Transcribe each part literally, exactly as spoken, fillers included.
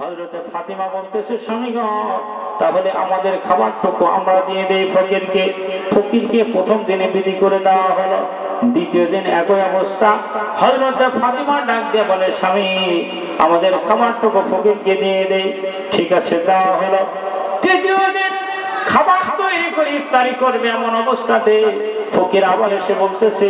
হযরতে ফাতিমা বলতেছে, স্বামীগণ তাহলে আমাদের খাবারটুকু আমরা দিয়ে দেই ফকিরকে। ফকিরকে প্রথম দিনে বিধি করে দেওয়া হলো। দ্বিতীয় দিন একই অবস্থা। হযরতে ফাতিমা ডাক দিয়ে বলে, স্বামী আমাদের খাবারটুকু ফকিরকে দিয়ে দেই। ঠিক আছে, দেওয়া হলো। তৃতীয় দিন খাবার তৈরি করে ইফতারি করবে এমন অবস্থাতে ফকির আবার এসে বলতেছে,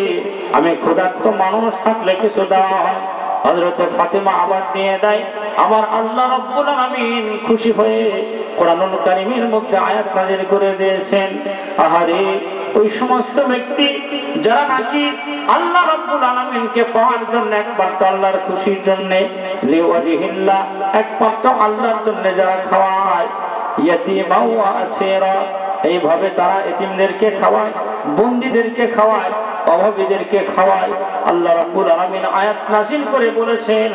আমি ক্ষুধার্ত মানুষ, থাকলে কিছু দেওয়া হয়। হযরত ফাতিমা আবার দিয়ে দেয়। আমার আল্লাহ রাব্বুল আমিন খুশি হয়ে কোরআনুল কারীমের মধ্যে আয়াত নাযিল করে দিয়েছেন, আহারে ওই সমস্ত ব্যক্তি যারা নাকি আল্লাহ রাব্বুল আলামিনকে পাওয়ার জন্য একমাত্র আল্লাহর খুশির জন্য লিওয়াজিহিল্লাহ একমাত্র আল্লাহর জন্য যারা খাওয়ায়, ইয়াতীমা ওয়া আসীরা এইভাবে তারা এতিমদেরকে খাওয়ায়, বন্দীদেরকে খাওয়ায়, অভাবীদেরকে খাওয়ায়। আল্লাহ রাব্বুল আলামিন আয়াত নাযিল করে বলেছেন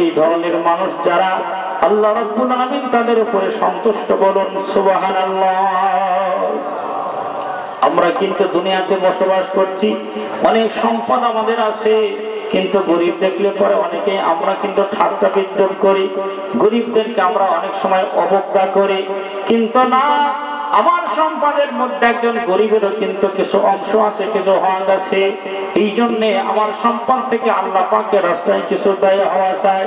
এই ধরনের মানুষ যারা আল্লাহ রাব্বুল আলামিন তাদের উপরে সন্তুষ্ট। বলুন সুবহানাল্লাহ। আমরা কিন্তু দুনিয়াতে বসবাস করছি, অনেক সম্পদ আমাদের আছে, কিন্তু গরিব দেখলে পরে অনেকে আমরা কিন্তু ঠাট্টা বিদ্রুপ করি, গরিবদেরকে আমরা অনেক সময় অবজ্ঞা করি। কিন্তু না, আমার সম্পদের মধ্যে একজন গরিবেরও কিন্তু কিছু অংশ আছে, কিছু হক আছে। এই জন্যে আমার সম্পদ থেকে আল্লাহ পাকের রাস্তায় কিছু ব্যয় হওয়া চাই।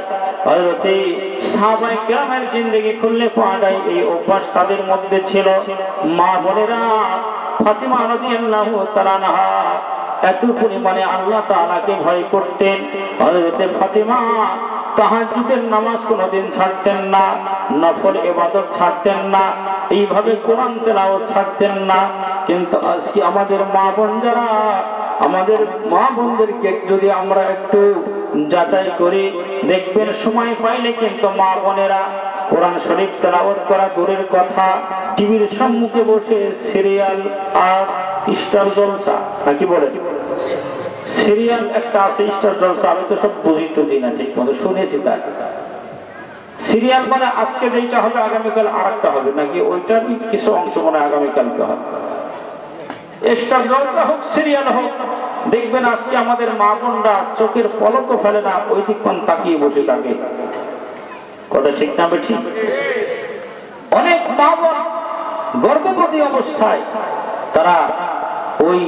হযরতে সাহাবায়ে কেরামের জিন্দেগি খুললে পাওয়া যায় এই অভ্যাস তাদের মধ্যে ছিল। মা বোনেরা, ফাতিমা রাদিয়াল্লাহু তাআলা আনহা এত পরিমাণে আল্লাহ তাআলাকে ভয় করতেন। হযরতে ফাতিমা তাহাজ্জুদের নামাজ কোনদিন ছাড়তেন না, নফল ইবাদত ছাড়তেন না, এইভাবে কোরআন তেলাওয়াত ছাড়তেন না। কিন্তু আজকে আমাদের মা বোন যারা, আমাদের মা বোনদেরকে যদি আমরা একটু যাচাই করি, দেখবেন সময় পাইলে কিন্তু মা বোনেরা কোরআন শরীফ তেলাওয়াত করা দূরের কথা, টিভির সম্মুখে বসে সিরিয়াল আর স্টার জলসা, নাকি বলে সিরিয়াল একটা আছে স্টার জলসা, আমি তো সব বুঝি টুজি না ঠিক মতো, শুনেছি তা সিরিয়াল মানে আজকে যেটা হবে আগামীকাল আর একটা হবে, নাকি ওইটার কিছু অংশ মানে আগামীকালকে হবে। স্টার জলসা হোক সিরিয়াল হোক, দেখবেন আজকে আমাদের মা বোনরা চোখের পলকও ফেলে না, ওই দিকক্ষণ তাকিয়ে বসে থাকে। কথা ঠিক না বেঠি? অনেক মা বোন গর্ভবতী অবস্থায় তারা ওই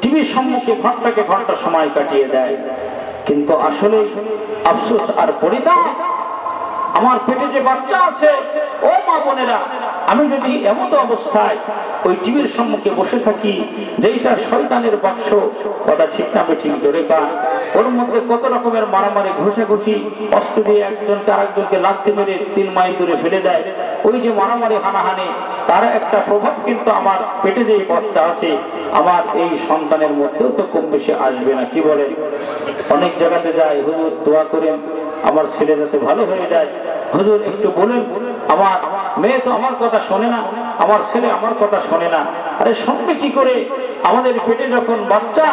টিভির সম্মুখে ঘন্টাকে ঘন্টা সময় কাটিয়ে দেয়। কিন্তু আসলে আফসোস আর পরিতাপ, আমার পেটে যে বাচ্চা আছে, ও মা বোনেরা, আমি যদি এমন অবস্থায় ওই টিভির সম্মুখে বসে থাকি যেইটা শয়তানের বাক্স। কথা ঠিক না বেঠিক? ধরে পান ওর মধ্যে কত রকমের মারামারি, ঘষাঘষি, অস্ত্র দিয়ে একজনকে আরেকজনকে লাথি মেরে তিন মাইল দূরে ফেলে দেয়। ওই যে মারামারি হানাহানি, তার একটা প্রভাব কিন্তু আমার পেটে যে বাচ্চা আছে আমার এই সন্তানের মধ্যেও তো কম বেশি আসবে না, কি বলে? অনেক জায়গাতে যায়, হুজুর দোয়া করেন আমার ছেলে যাতে ভালো হয়ে যায়, হুজুর একটু বলেন আমার মেয়ে তো আমার কথা শোনে না, আমার ছেলে আমার কথা শোনে না। আরে শুনবে কি করে? আমাদের পেটে যখন বাচ্চা,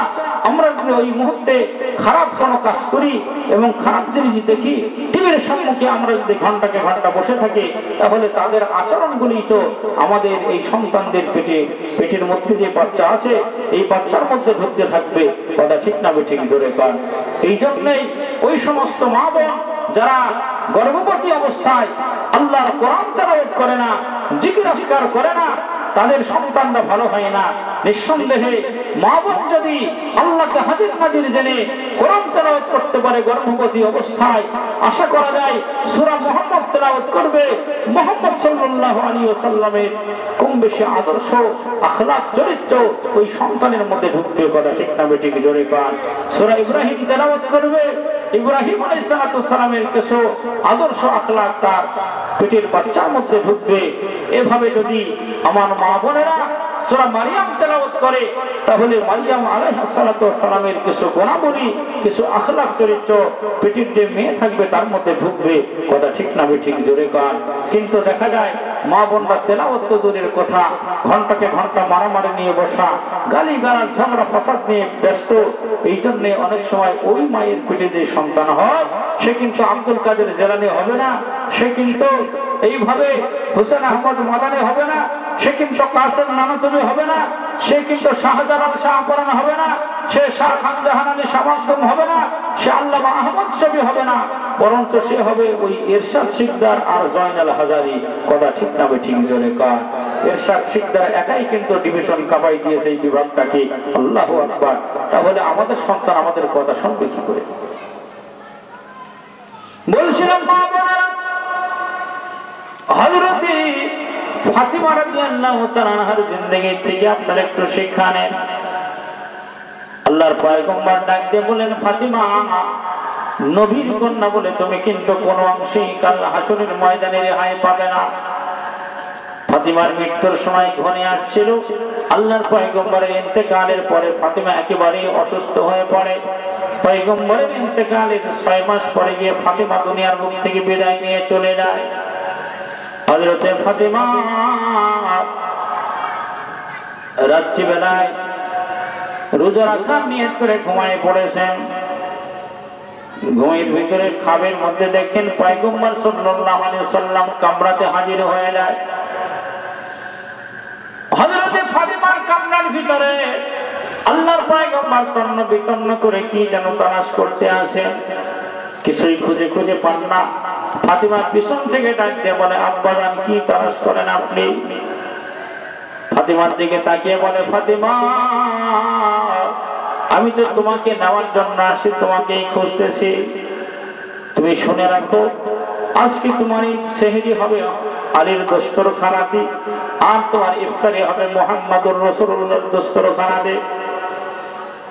আমরা যদি ওই মুহূর্তে খারাপ কোনো কাজ করি এবং খারাপ জিনিস দেখি, টিভির সম্মুখে আমরা যদি ঘন্টাকে ঘন্টা বসে থাকি, তাহলে তাদের আচরণগুলি তো আমাদের এই সন্তানদের পেটে, পেটের মধ্যে যে বাচ্চা আছে এই বাচ্চার মধ্যে ঢুকতে থাকবে। কথা ঠিক না বেঠিক? জোরে পান। এই জন্যই ওই সমস্ত মা বোন যারা গর্ভবতী অবস্থায় আল্লাহর কোরআন তেলাওয়াত করে না, জিকির আজকার করে না, তাদের সন্তানরা ভালো হয় না। নিঃসন্দেহে মা বোন যদি আল্লাহকে হাজির নাজির জেনে কোরআন তেলাওয়াত করতে পারে গর্ভবতী অবস্থায়, আশা করা যায় সূরা মুহাম্মদ তেলাওয়াত করবে, মুহাম্মদ সাল্লাল্লাহু আলাইহি ওয়াসাল্লামের কম বেশি আদর্শ, আখলাক, চরিত্র ওই সন্তানের মধ্যে ঢুকবে। কথা ঠিক না বেঠিক? জোরে পান। সূরা ইব্রাহিম তেলাওয়াত করবে, ইব্রাহিম আলাইহিস সালামের কিছু আদর্শ, আখলাক তার পেটের বাচ্চার মধ্যে ঢুকবে। এভাবে যদি আমার মা বোনেরা সূরা মারিয়াম তেলাওয়াত করে, তাহলে মারিয়াম আলাইহিস সালামের কিছু গুণাবলী, কিছু আখলাক, চরিত্র পেটের যে মেয়ে থাকবে তার মধ্যে ঢুকবে। কথা ঠিক না বেঠিক? জোরে কান। কিন্তু দেখা যায় মা বোনরা তেলাওয়াত তো দূরের কথা, ঘন্টাকে ঘন্টা মারামারি নিয়ে বসা, গালি গালাজ, ঝগড়া ফাসাদ নিয়ে ব্যস্ত। এই জন্য অনেক সময় ওই মায়ের পেটে যে সন্তান হয়, সে কিন্তু আব্দুল কাদের জিলানী হবে না, সে কিন্তু এইভাবে হোসেন আহমদ মাদানী হবে না, সে কিন্তু কাসেম নানুতুবি হবে না, সে কিন্তু শাহজালাল শাহপরান হবে না, সে শাহ খান জাহানানী শামাসুম হবে না, সে আল্লামা আহমদ শফি হবে না। বরঞ্চ সে হবে ওই ইরশাদ শিকদার আর জয়নাল হাজারী। কথা ঠিক না বে ঠিক জোরে কার? ইরশাদ শিকদার একাই কিন্তু ডিভিশন কাঁপাই দিয়েছে এই বিভাগটাকে। আল্লাহু আকবার। তাহলে আমাদের সন্তান আমাদের কথা শুনবে কি করে? বলছিলাম হযরত ফাতিমা রাদিয়াল্লাহু তাআলা আনহার জিন্দেগি থেকে আপনারা একটু শিক্ষা নেন। আল্লাহর পয়গম্বর ডাক দিয়ে বলেন, ফাতিমা নবীর কন্যা বলে তুমি কিন্তু কোন অংশেই কাল হাসরের ময়দানে রেহাই পাবে না। ফাতিমার মৃত্যুর সময় ঘনিয়ে আসছিল। আল্লাহর পয়গম্বরের ইন্তেকালের পরে ফাতিমা একেবারে অসুস্থ হয়ে পড়ে। পয়গম্বরের ইন্তেকালের ছয় মাস পরে গিয়ে ফাতিমা দুনিয়ার বুক থেকে বিদায় নিয়ে চলে যায়। হযরতে ফাতিমা রাত্রিবেলায় রোজা রাখার নিয়ত করে ঘুমায় পড়েছেন। ঘুমের ভিতরে খাবের মধ্যে দেখেন পয়গম্বর সাল্লাল্লাহু আলাইহি সাল্লাম কামরাতে হাজির হয়ে যায়। হযরতে ফাতিমার কামরার ভিতরে আল্লাহর পয়গম্বর তন্ন বিতন্ন করে কি যেন তালাশ করতে আসেন, কিছুই খুঁজে খুঁজে পান না। ফাতিমা পিছন থেকে ডাকতে বলে, আব্বাজান কি তালাশ করেন আপনি? ফাতিমার দিকে তাকিয়ে বলে, ফাতিমা আমি তো তোমাকে নেওয়ার জন্য আসি, তোমাকেই খুঁজতেছি। তুমি শুনে রাখো, আজকে তোমার সেহরি হবে আলীর দস্তরখানাতে, আর তোমার ইফতারি হবে মুহাম্মাদুর রাসূলুল্লাহর দস্তরখানাতে।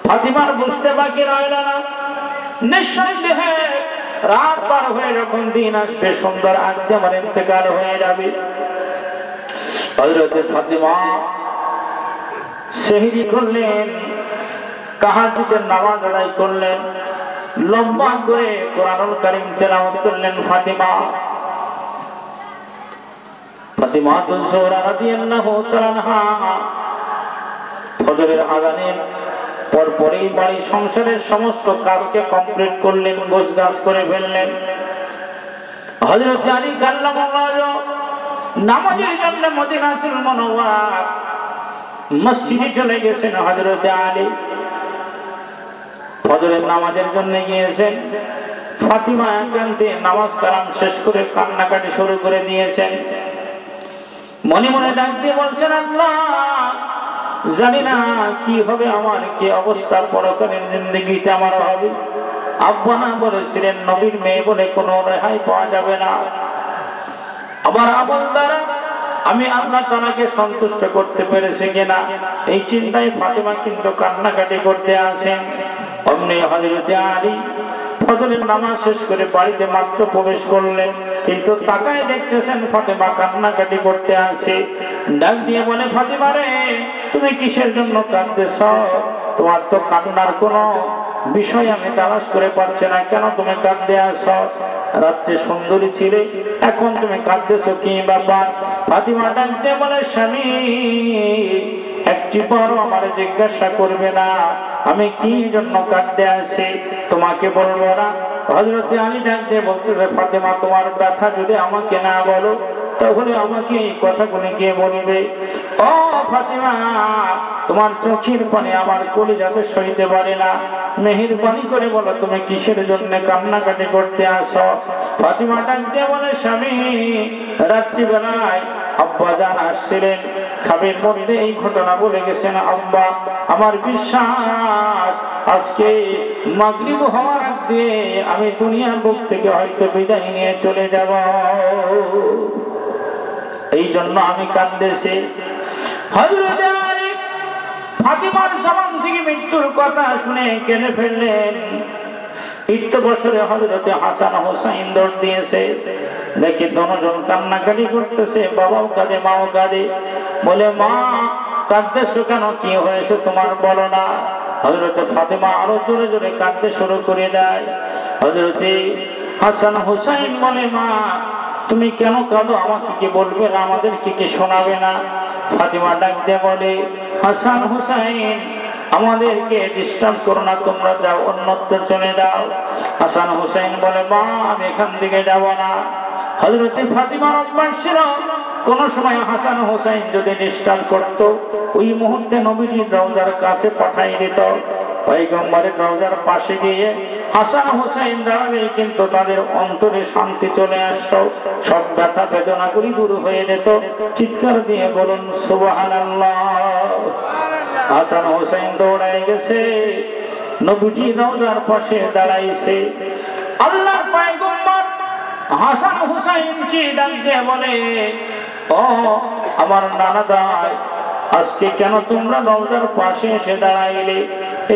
ফাতিমার বুঝতে বাকি রইল না। নিঃসন্দেহে রাত পার হয়ে যখন দিন আসবে, সুন্দর আজকে আমার ইন্তেকাল হয়ে যাবে। হযরত ফাতিমা সেহরি করলেন, তাহাজ্জুদের নামাজ আদায় করলেন, লম্বা করে কোরআনুল কারীম তেলাওয়াত করলেন ফাতিমা। ফাতিমা যুহরা রাদিয়াল্লাহু তাআলা আনহা ফজরের আযানের পরপরই বাড়ি সংসারের সমস্ত কাজকে কমপ্লিট করলেন, গোছগাছ করে ফেললেন। হযরত আলী কাল্লামাল্লাহু নামাজের জন্য মদিনাতুল মুনাওয়ারা মসজিদে চলে গেছেন। হযরত আলী ফজরের নামাজের জন্য গিয়েছেন। ফাতিমা একান্তে নামাজ কালাম শেষ করে কান্নাকাটি শুরু করে দিয়েছেন। মনে মনে ডাক দিয়ে বলছেন, আল্লাহ জানি না কি হবে আমার, কি অবস্থা পরকালের জিন্দেগিতে আমার হবে। আব্বা না বলেছিলেন নবীর মেয়ে বলে কোনো রেহাই পাওয়া যাবে না। আমার আমল দ্বারা আমি আল্লাহ তাআলাকে সন্তুষ্ট করতে পেরেছি কিনা, এই চিন্তায় ফাতিমা কিন্তু কান্নাকাটি করতে আসেন। অমনি হযরত আলী ফজরের নামাজ শেষ করে বাড়িতে মাত্র প্রবেশ করলেন, কিন্তু তাকায় দেখতেছেন ফাতিমা কান্নাকাটি করতে আসে। ডাক দিয়ে বলে, ফাতিমা রে তুমি কিসের জন্য কাঁদতেছ? তোমার তো কান্নার কোনো বিষয় আমি তালাশ করে পাচ্ছি না, কেন তুমি কাঁদতে আসো? রাত্রে সুন্দরী ছিলে, এখন তুমি কাঁদতেছো কি ব্যাপার? ফাতিমা ডাকতে বলে, স্বামী একটি বড় আমার জিজ্ঞাসা করবে না আমি কি জন্য কাঁদতে আসি, তোমাকে বলবো না? হযরত আলী ডাকতে বলতেছে, ফাতিমা তোমার কথা যদি আমাকে না বলো তাহলে আমাকে এই কথাগুলি কে বলবে? ও ফাতিমা তোমার চোখের পানি আমার কলিজাতে সইতে পারে না, মেহেরবানি করে বলো তুমি কিসের জন্য কান্নাকাটি করতে আসো? ফাতিমা ডাকতে বলে, স্বামী রাত্রিবেলায় আব্বা জান আসছিলেন, খাবের মধ্যে এই ঘটনা বলে গেছেন, আব্বা আমার বিশ্বাস আজকে মাগরিব হওয়ার আগে আমি দুনিয়ার বুক থেকে হয়তো বিদায় নিয়ে চলে যাব, এই জন্য আমি কাঁদতেছি। হযরত আলী ফাতিমার সামন থেকে মৃত্যুর কথা শুনে কেঁদে ফেললেন। ইত্ত বছরে হযরত হাসান হোসেন দৌড় দিয়েছে, দেখি দুজন কান্নাকাটি করতেছে, বাবাও কাঁদে মাও কাঁদে। বলে, মা কাঁদতেছো কেন, কি হয়েছে তোমার বলো না? হযরত ফাতিমা আরো জোরে জোরে কাঁদতে শুরু করে দেয়। হযরত হাসান হোসেন বলে, মা তুমি কেন কাঁদো, আমাকে কি বলবে না, আমাদেরকে কি শোনাবে না? ফাতিমা ডাক দিয়ে বলে, হাসান হোসেন আমাদেরকে ডিস্টার্ব করো না, তোমরা যাও, অন্যত্র চলে যাও। হাসান হোসেন বলে, মা আমি এখান থেকে যাব না। হযরত ফাতিমার অভ্যাস ছিল কোন সময় হাসান হোসেন যদি ডিস্টার্ব করত ওই মুহূর্তে নবীজির রওজার কাছে পাঠাই দিত। পয়গম্বরের রওজার পাশে গিয়ে হাসান হোসেন দাঁড়ালেই কিন্তু তাদের অন্তরে শান্তি চলে আসতো, সব ব্যথা বেদনাগুলি দূর হয়ে যেত। চিৎকার দিয়ে বলুন সুবহানাল্লাহ। হাসান হোসেন দৌড়ায় গেছে, নবীজি রওজার পাশে দাঁড়াইছে। আল্লাহর পয়গম্বর হাসান হোসেনকে ডাক দিয়ে বলে, ও আমার নানাদাই, আজকে কেন তোমরা রওজার পাশে এসে দাঁড়াইলে?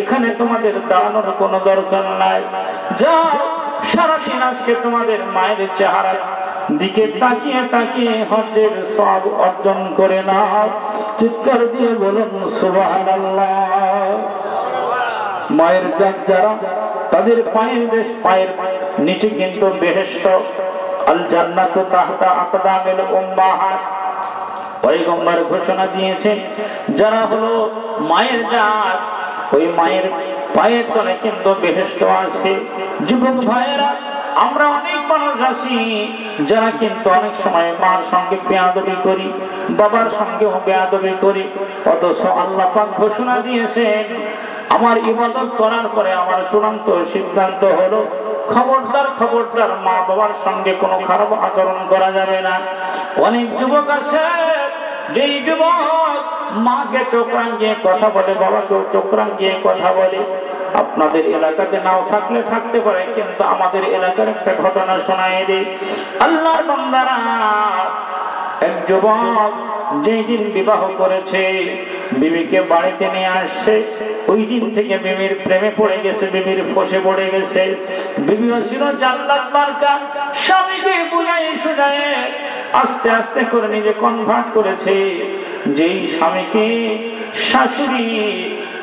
এখানে তোমাদের দাঁড়ানোর কোনো দরকার নাই, যাও সারাদিন আজকে তোমাদের মায়ের চেহারা দিকে তাকিয়ে তাকিয়ে হজের সওয়াব অর্জন করে নাও। চিৎকার দিয়ে বলুন সুবহানাল্লাহ। মায়ের জাত যারা তাদের পায়ের দেশ পায়ের নিচে কিন্তু বেহেশত, আল জান্নাতু তাহতা আকদামিল উম্মাহাত। পয়গম্বর ঘোষণা দিয়েছেন যারা হলো মায়ের জাত, ওই মায়ের পায়ের তলে কিন্তু বেহেশত আছে। যুবক ভাইয়েরা, আমরা অনেক মানুষ আছি যারা কিন্তু অনেক সময় মার সঙ্গে বেয়াদবি করি, বাবার সঙ্গেও বেয়াদবি করি, অথচ আল্লাহ পাক ঘোষণা দিয়েছেন আমার ইবাদত করার পরে আমার চূড়ান্ত সিদ্ধান্ত হলো খবরদার খবরদার মা বাবার সঙ্গে কোনো খারাপ আচরণ করা যাবে না। অনেক যুবক আছে যেই যুবক মাকে চোখ রাঙিয়ে কথা বলে, বাবাকেও চোখ রাঙিয়ে কথা বলে। আপনাদের এলাকাতে নাও থাকলে থাকতে পারে, কিন্তু আমাদের এলাকার একটা ঘটনা শোনায় দেই। আল্লাহর বান্দারা, এক যুবক যেই দিন বিবাহ করেছে বিবিকে বাড়িতে নিয়ে আসছে, ওই দিন থেকে বিবির প্রেমে পড়ে গেছে, বিবির ফসে পড়ে গেছে। বিবিও ছিল জান্নাত মার্কা, স্বামীকে বুঝায় সুজায় আস্তে আস্তে করে নিজে কনভার্ট করেছে। যেই স্বামীকে শাশুড়ি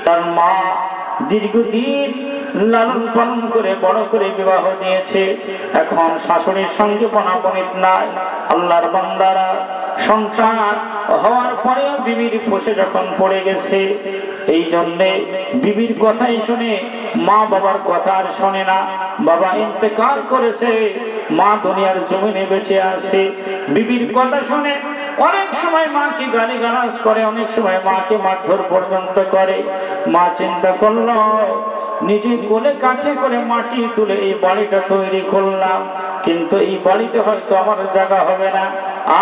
তার মা দীর্ঘদিন লালন পালন করে বড় করে বিবাহ দিয়েছে, এখন শাশুড়ির সঙ্গে বনাবনিত নাই। আল্লাহর বান্দারা, সংসার হওয়ার পরেও বিবির ফসে যখন পড়ে গেছে, এই জন্যে বিবির কথাই শুনে, মা বাবার কথা আর শোনে না। বাবা ইন্তেকাল করেছে, মা দুনিয়ার জমিনে বেঁচে আছে, বিবির কথা শুনে অনেক সময় মাকে গালিগালাজ করে, অনেক সময় মাকে মারধর পর্যন্ত করে। মা চিন্তা করলো, নিজে কোলে কাঁধে করে মাটি তুলে এই বাড়িটা তৈরি করলাম, কিন্তু এই বাড়িতে হয়তো আমার জায়গা হবে না,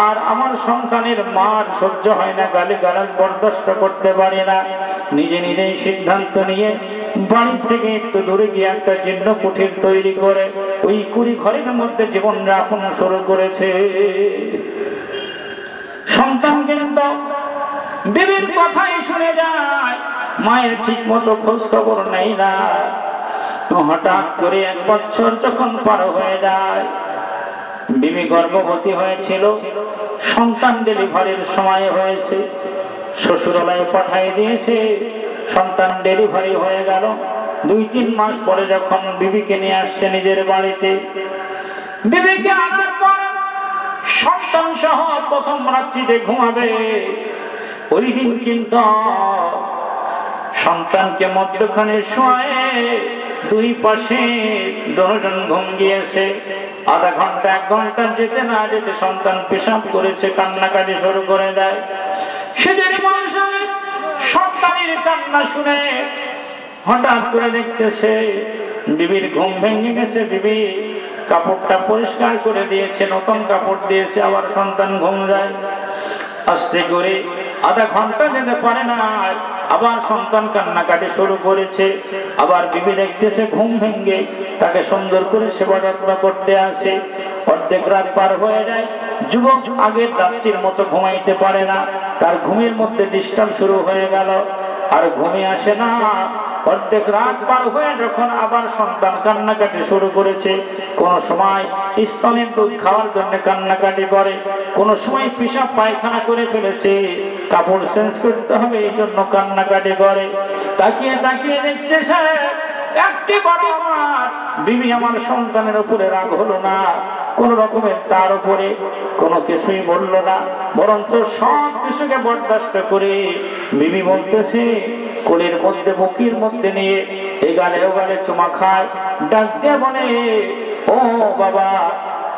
আর আমার সন্তানের মার সহ্য হয় না, গালিগালাজ বরদাস্ত করতে পারে না। নিজে নিজেই সিদ্ধান্ত নিয়ে বাড়ি থেকে একটু দূরে গিয়ে একটা জীর্ণ কুটির তৈরি করে ওই কুড়ি ঘরের মধ্যে জীবন যাপন শুরু করেছে। সন্তান কিন্তু বিবির কথাই শুনে যায়, মায়ের ঠিক মতো খোঁজ খবর নেই না। হঠাৎ করে এক বছর যখন পার হয়ে যায়, বিবি গর্ভবতী হয়েছিল, সন্তান ডেলিভারির সময় হয়েছে, শ্বশুরালয়ে পাঠাই দিয়েছে। সন্তান ডেলিভারি হয়ে গেল, দুই তিন মাস পরে যখন বিবিকে নিয়ে আসছে নিজের বাড়িতে, বিবিকে আনার পর সন্তান সহ প্রথম রাত্রিতে ঘুমাবে। ওই দিন কিন্তু সন্তানকে মধ্যখানে শোয়ায়, দুই পাশে দুজন ঘুম গিয়েছে। আধা ঘন্টা এক ঘন্টা যেতে না যেতে সন্তান পেশাব করেছে, কান্নাকাটি শুরু করে দেয়। সেদিন মানুষের সন্তানের কান্না শুনে হঠাৎ করে দেখতেছে বিবির ঘুম ভেঙে গেছে। বিবি কাপড়টা পরিষ্কার করে দিয়েছে, নতুন কাপড় দিয়েছে, আবার সন্তান ঘুম যায়। আস্তে করে আধা ঘন্টা যেতে পারে না, আবার সন্তান কান্নাকাটি শুরু করেছে। আবার বিবি দেখতেছে ঘুম ভেঙে তাকে সুন্দর করে সেবা যত্ন করতে আসে। অর্ধেক রাত পার হয়ে যায়, যুবক আগের রাত্রির মতো ঘুমাইতে পারে না, তার ঘুমের মধ্যে ডিস্টার্ব শুরু হয়ে গেল, আর ঘুমে আসে না। অর্ধেক রাত পার হয়ে যখন আবার সন্তান কান্নাকাটি শুরু করেছে, কোন সময় স্তনের দুধ খাওয়ার জন্য কান্নাকাটি করে, কোন সময় পেশাব পায়খানা করে ফেলেছে, কাপড় চেঞ্জ করতে হবে এই জন্য কান্নাকাটি করে। তাকিয়ে তাকিয়ে দেখতেছে একটি বড় আমার বিবি আমার সন্তানের উপরে রাগ হলো না, কোন রকমের তার উপরে কোনো কিছুই বললো না, বরং তো সব কিছুকে বরদাস্ত করে বিবি বলতেছে, কোলের মধ্যে বুকের মধ্যে নিয়ে এগালে ওগালে চুমা খায়, ডাক দিয়ে বলে, ও বাবা,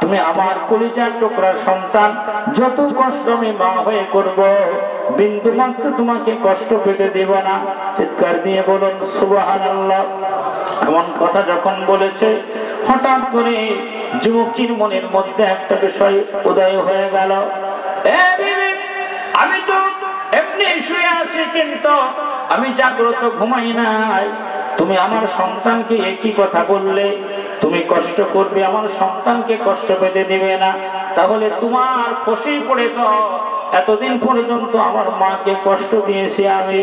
তুমি আমার কলিজার টুকরা সন্তান, যত কষ্ট আমি মা হয়ে করব, বিন্দু মাত্র তোমাকে কষ্ট পেতে দেব না। চিৎকার দিয়ে বলুন সুবহানাল্লাহ। এমন কথা যখন বলেছে হঠাৎ করে যুবকটির মনের মধ্যে একটা বিষয় উদয় হয়ে গেল। আমি তো এমনি শুয়ে আছি কিন্তু আমি জাগ্রত ঘুমাই নাই, তুমি আমার সন্তানকে একই কথা বললে, তুমি কষ্ট করবে, আমার সন্তানকে কষ্ট পেতে দিবে না, তাহলে তোমার খুশি পড়ে তো এতদিন পর্যন্ত আমার মাকে কষ্ট দিয়েছি আমি,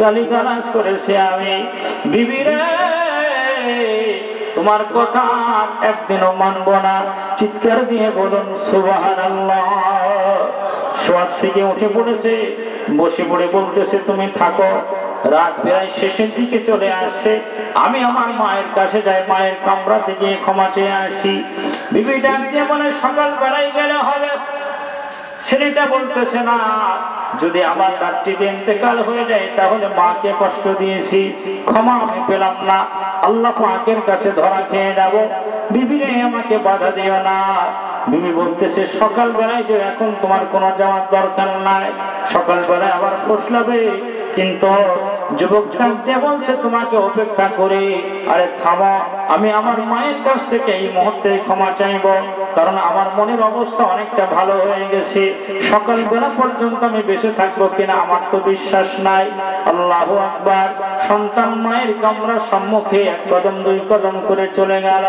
গালিগালাজ করেছি আমি, বিবি রে তোমার কথা একদিনও মানব না। চিৎকার দিয়ে বলুন সুবহানাল্লাহ। শোয়ার থেকে উঠে পড়েছে, বসে পড়ে বলতেছে তুমি থাকো। রাত প্রায় শেষের দিকে চলে আসছে, আমি আমার মায়ের কাছে যাই, মায়ের কামরা থেকে ক্ষমা চেয়ে আসি। বিবি ডাক দিয়ে বলে সকাল বেলায় গেলে হবে। ছেলেটা বলতেছে না, যদি আমার রাত্রিতে ইন্তেকাল হয়ে যায় তাহলে মাকে কষ্ট দিয়েছি, ক্ষমা আমি পেলাম না, আল্লাহ পাকের কাছে ধরা খেয়ে যাব, বিবি রে আমাকে বাধা দিও না। বিবি বলতেছে সকাল বেলায় যে এখন তোমার কোনো যাওয়ার দরকার নাই, সকাল বেলায় আবার ফসলাবে। কিন্তু যুবক জানতে বলছে তোমাকে অপেক্ষা করে, আরে থামো, আমি আমার মায়ের কাছ থেকে এই মুহূর্তে ক্ষমা চাইব, কারণ আমার মনের অবস্থা অনেকটা ভালো হয়ে গেছে, সকালবেলা পর্যন্ত আমি বেঁচে থাকবো কিনা আমার তো বিশ্বাস নাই। আল্লাহু আকবার। সন্তান মায়ের কামরার সম্মুখে এক কদম দুই কদম করে চলে গেল।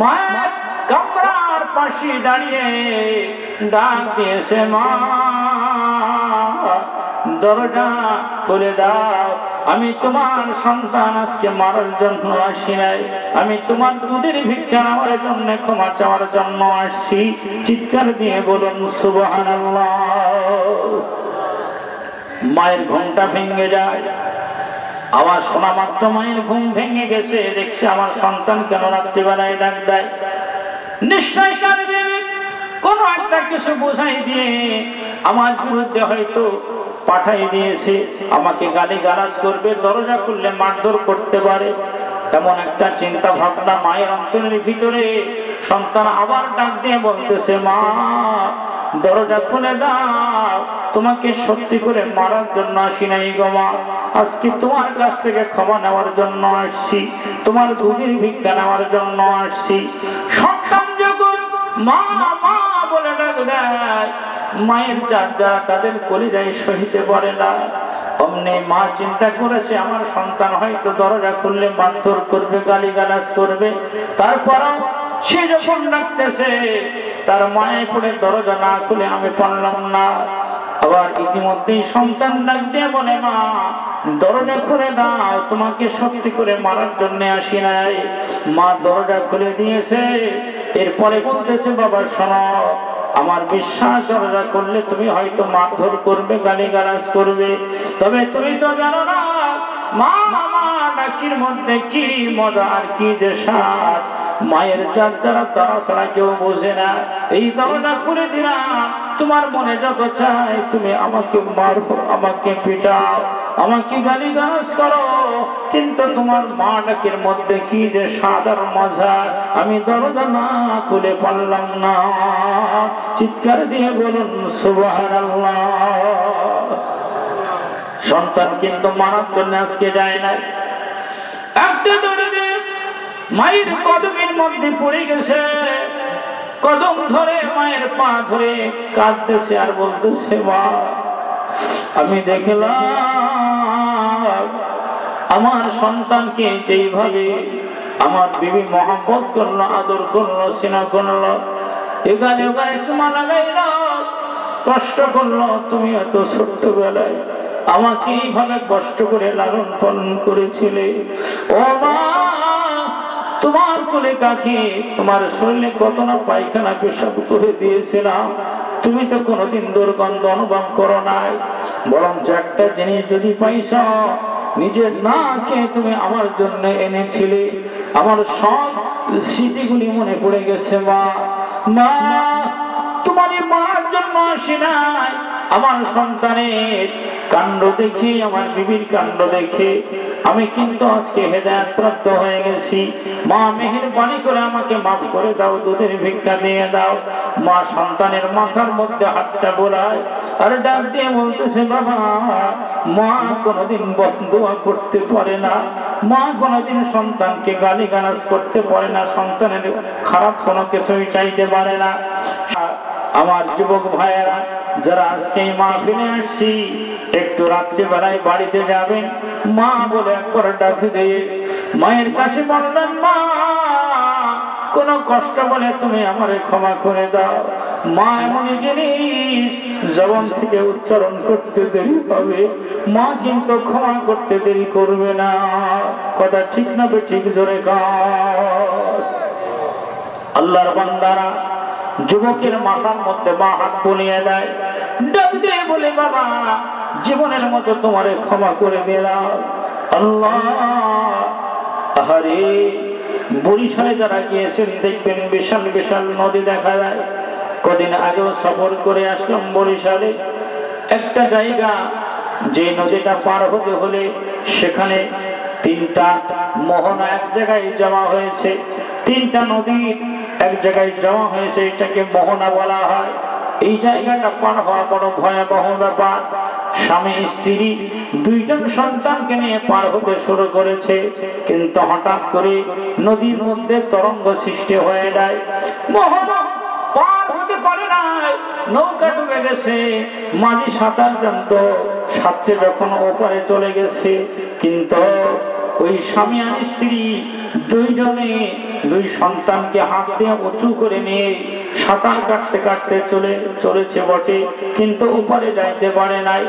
মায়ের কামরার পাশে দাঁড়িয়ে ডাক দিয়েছে, মা দরজা খুলে দাও, আমি তোমার সন্তান আজকে মারার জন্য আসি নাই, আমি তোমার দুধের ভিক্ষা নেওয়ার জন্য, ক্ষমা চাওয়ার জন্য আসছি। চিৎকার দিয়ে বলুন সুবহানাল্লাহ। মায়ের ঘুমটা ভেঙে যায়, আওয়াজ শোনা মাত্র মায়ের ঘুম ভেঙে গেছে, দেখছে আমার সন্তান কেন রাত্রিবেলায় ডাক দেয়, নিশ্চয় কোন একটা কিছু বোঝাই দিয়ে আমার বিরুদ্ধে হয়তো পাঠাই দিয়েছে, আমাকে গালি গালাজ করবে, দরজা খুললে মারধর করতে পারে, এমন একটা চিন্তা ভাবনা মায়ের অন্তরের ভিতরে। সন্তান আবার ডাক দিয়ে বলতেছে, মা দরজা খুলে দাও, তোমাকে সত্যি করে মারার জন্য আসি নাই গো মা, আজকে তোমার কাছ থেকে ক্ষমা নেওয়ার জন্য আসছি, তোমার দুধের ভিক্ষা নেওয়ার জন্য আসছি। সন্তান যখন মা মা বলে ডাক দেয়, মায়ের চাচা তাদের কলিজায় সহিতে পারে না, অমনি মা চিন্তা করেছে আমার সন্তান হয়তো দরজা খুললে মারধর করবে, গালিগালাজ করবে। তারপর সে যখন ডাকতেছে তার মায়ে পড়ে দরজা না খুলে আমি পারলাম না। আবার ইতিমধ্যেই সন্তান ডাক দিয়ে বলে, মা দরজা খুলে দাও, তোমাকে সত্যি করে মারার জন্য আসি নাই। মা দরজা খুলে দিয়েছে। এরপরে বলতেছে, বাবা শোনো, আমার বিশ্বাস দরজা করলে তুমি হয়তো মারধর করবে, গালিগালাজ করবে, তবে তুমি তো জানো না মা মামা ডাকির মধ্যে কি মজা আর কি যে স্বাদ, মায়ের চার যারা তারা ছাড়া কেউ বোঝে না। এই দরজা খুলে দিলাম, তোমার মনে যত চাই তুমি আমাকে মারো, আমাকে পিটাও, আমাকে গালিগালাজ করো, কিন্তু তোমার মা ডাকের মধ্যে কি যে সাদার মজা আমি দরজা না খুলে পারলাম না। চিৎকার দিয়ে বলুন সুবহানাল্লাহ। সন্তান কিন্তু মারার জন্য আজকে যায় নাই, একটা দরজা মায়ের কদমের মধ্যে পড়ে গেছে, কদম ধরে মায়ের পা ধরে কাঁদতেছে আর বলতেছে, মা আমি দেখলাম আমার সন্তানকে যেইভাবে আমার বিবি মহব্বত করলো, আদর করলো, স্নেহ করলো, এখানে ওখানে চুমা লাগাইলো, কষ্ট করলো, তুমি এত ছোট্টবেলায় আমাকে এইভাবে কষ্ট করে লালন পালন করেছিলে, ও মা তোমার কোলে কাকি তোমার শরীরে কত না পায়খানা পেশাব করে দিয়েছিলাম, তুমি তো কোনোদিন দুর্গন্ধ অনুভব করো নাই, বরং একটা জিনিস যদি পাইছ নিজের না খেয়ে তুমি আমার জন্য এনেছিলে, আমার সব স্মৃতিগুলি মনে পড়ে গেছে। মা মা তোমার মার জন্য আসি নাই, আমার সন্তানের কাণ্ড দেখে, আমার বিবির কাণ্ড দেখে गाली गालाज करते सन्तान खराब कोनो किछुई चाइते पारे ना युवक भाइयारा जरा आज के महफिले आसছি একটু রাতে বেলায় বাড়িতে যাবেন মা বলে একবার ডাক দিয়ে মায়ের কাছে বললেন মা কোনো কষ্ট বলে তুমি আমারে ক্ষমা করে দাও মা এমন জিনিস জবান থেকে উচ্চারণ করতে দেরি হবে মা কিন্তু ক্ষমা করতে দেরি করবে না কথা ঠিক না বে ঠিক জোরে কর আল্লাহর বান্দারা যুবকের মাথার মধ্যে মা হাত বুলিয়ে দেয় ডাক দিয়ে বলে বাবা জীবনের মতো তোমারে ক্ষমা করে দিলাম আল্লাহ আহারে বরিশালে যারা গিয়েছেন দেখবেন বিশাল বিশাল নদী দেখা যায় কদিন আগেও সফর করে আসলাম বরিশালে একটা জায়গা যে নদীটা পার হতে হলে সেখানে তিনটা মোহনা এক জায়গায় জমা হয়েছে তিনটা নদী এক জায়গায় জমা হয়েছে এটাকে মোহনা বলা হয় এই জায়গাটা পার হওয়া বড় ভয়াবহ ব্যাপার স্বামী স্ত্রী দুইজন সন্তানকে নিয়ে পার হতে শুরু করেছে কিন্তু হঠাৎ করে নদীর মধ্যে তরঙ্গ সৃষ্টি হয়ে যায় মোহনা পার হতে পারে না নৌকা ডুবে গেছে মাঝি সাঁতার জানত সাঁতরে যখন ওপারে চলে গেছে কিন্তু ওই স্বামী আর স্ত্রী দুইজনে দুই সন্তানকে হাত দিয়ে উঁচু করে নিয়ে সাঁতার কাটতে কাটতে চলে চলেছে বটে কিন্তু উপরে যাইতে পারে নাই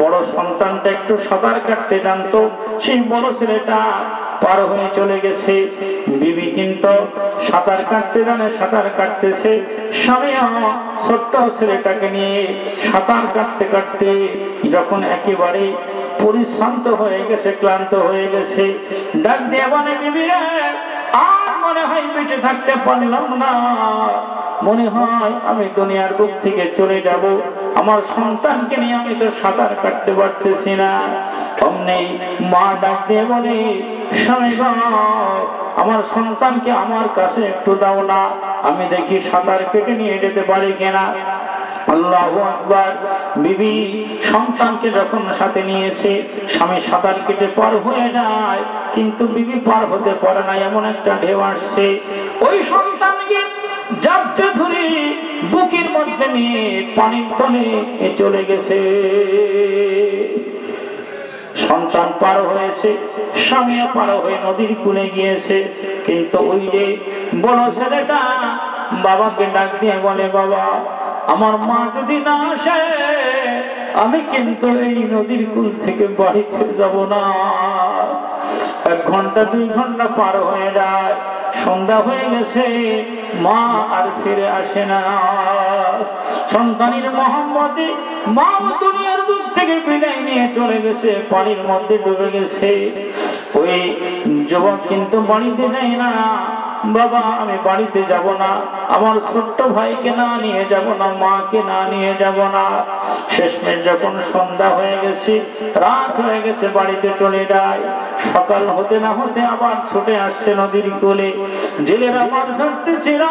বড় সন্তানটা একটু সাঁতার কাটতে জানতো সেই বড় ছেলেটা পার হয়ে চলে গেছে বিবি কিন্তু সাঁতার কাটতে জানে সাঁতার কাটতেছে স্বামীও ছোট্ট ছেলেটাকে নিয়ে সাঁতার কাটতে কাটতে যখন একেবারে পরিশ্রান্ত হয়ে গেছে ক্লান্ত হয়ে গেছে ডাক দিয়ে বলে বিবি আর মনে হয় বেঁচে থাকতে পারলাম না মনে হয় আমি দুনিয়ার বুক থেকে চলে যাব আমার সন্তানকে নিয়ে আমি তো সাঁতার কাটতে পারতেছি না অমনি মা ডাক দিয়ে বলে স্বামী আমার সন্তানকে আমার কাছে একটু দাও না আমি দেখি সাঁতার কেটে নিয়ে যেতে পারি কিনা আল্লাহু আকবার বিবি সন্তানকে যখন সাথে নিয়েছে স্বামী সাঁতার কেটে পার হয়ে যায় কিন্তু বিবি পার হতে পারে না এমন একটা ঢেউ আসছে ওই সন্তানকে জাপটে ধরে বুকের মধ্যে নিয়ে পানির তলে চলে গেছে সন্তান পার হয়েছে স্বামীও পার হয়ে নদীর কূলে গিয়েছে কিন্তু ওই যে বড় ছেলেটা বাবাকে ডাক দিয়ে বলে বাবা আমার মা যদি না আসে আমি কিন্তু এই নদীর কূল থেকে বাড়িতে যাব না এক ঘন্টা দুই ঘন্টা পার হয়ে যায় সন্ধ্যা হয়ে গেছে মা আর ফিরে আসে না সন্তানের মোহাম্মদে মা দুনিয়ার বুক থেকে বিদায় নিয়ে চলে গেছে পানির মধ্যে ডুবে গেছে ওই যুবক কিন্তু বাড়িতে যায় না বাবা আমি বাড়িতে যাব না আমার ছোট্ট ভাইকে না নিয়ে যাব না মাকে না নিয়ে যাব না শেষমেশ যখন সন্ধ্যা হয়ে গেছে রাত হয়ে গেছে বাড়িতে চলে যায় সকাল হতে না হতে আবার ছুটে আসছে নদীর কোলে জেলেরা মাছ ধরতেছিল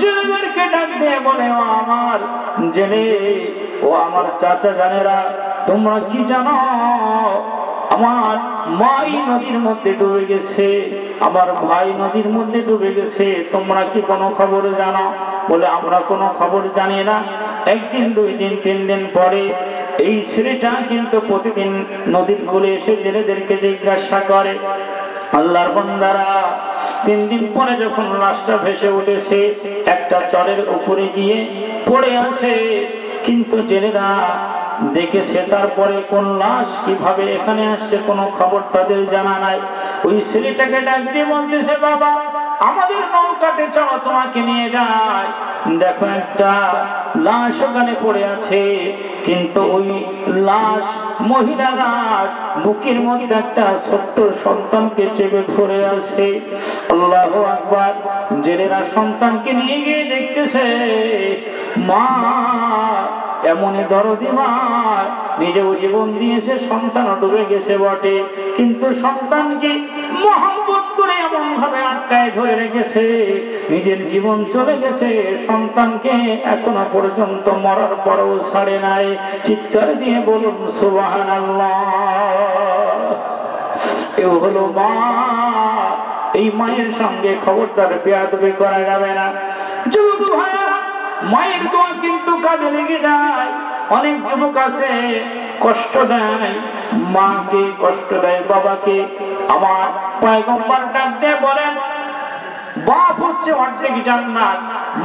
জেলেদেরকে ডাক দিয়ে বলে ও আমার জেলে ও আমার চাচা জানেরা তোমরা কি জানো আমার মা নদীর মধ্যে ডুবে গেছে আমার ভাই নদীর মধ্যে ডুবে গেছে তোমরা কি কোনো খবর জানো বলে আমরা কোনো খবর জানি না একদিন দুই দিন তিন দিন পরে এই ছেলেটা কিন্তু প্রতিদিন নদীর কূলে এসে জেলেদেরকে জিজ্ঞাসা করে আল্লাহর বান্দারা তিন দিন পরে যখন লাশটা ভেসে উঠেছে একটা চরের উপরে গিয়ে পড়ে আছে কিন্তু জেলেরা দেখেছে তারপরে কোন লাশ কিভাবে এখানে আসছে কোনো খবর তাদের জানা নাই ওই ছেলেটাকে ডাক দিয়ে বলতেছে বাবা আমাদের নৌকাতে চলো তোমাকে নিয়ে যাই দেখো একটা লাশ ওখানে পড়ে আছে কিন্তু ওই লাশ মহিলারা বুকের মধ্যে একটা ছোট্ট সন্তানকে চেপে ধরে আছে আল্লাহু আকবার জেলেরা সন্তানকে নিয়ে গিয়ে দেখতেছে মা এমনই দরদি মা নিজেও জীবন দিয়েছে সন্তানও ডুবে গেছে বটে কিন্তু সন্তানকে মহব্বত করে এমন ভাবে আটকায় ধরে রেখেছে, নিজের জীবন চলে গেছে, সন্তানকে এখনো পর্যন্ত মরার পরেও ছাড়ে নাই। চিৎকার দিয়ে বলুন সুবহানাল্লাহ। এও হলো মা। এই মায়ের সঙ্গে খবরদার বেয়াদবি করা যাবে না। যুবক ভাইয়েরা, মায়ের দোয়া কিন্তু কাজে লেগে যায়। অনেক যুবক আছে কষ্ট দেয় মাকে, কষ্ট দেয় বাবাকে। আমার পয়গম্বর ডাক দিয়ে বলেন, বাপ হচ্ছে অর্ধেক জান্নাত,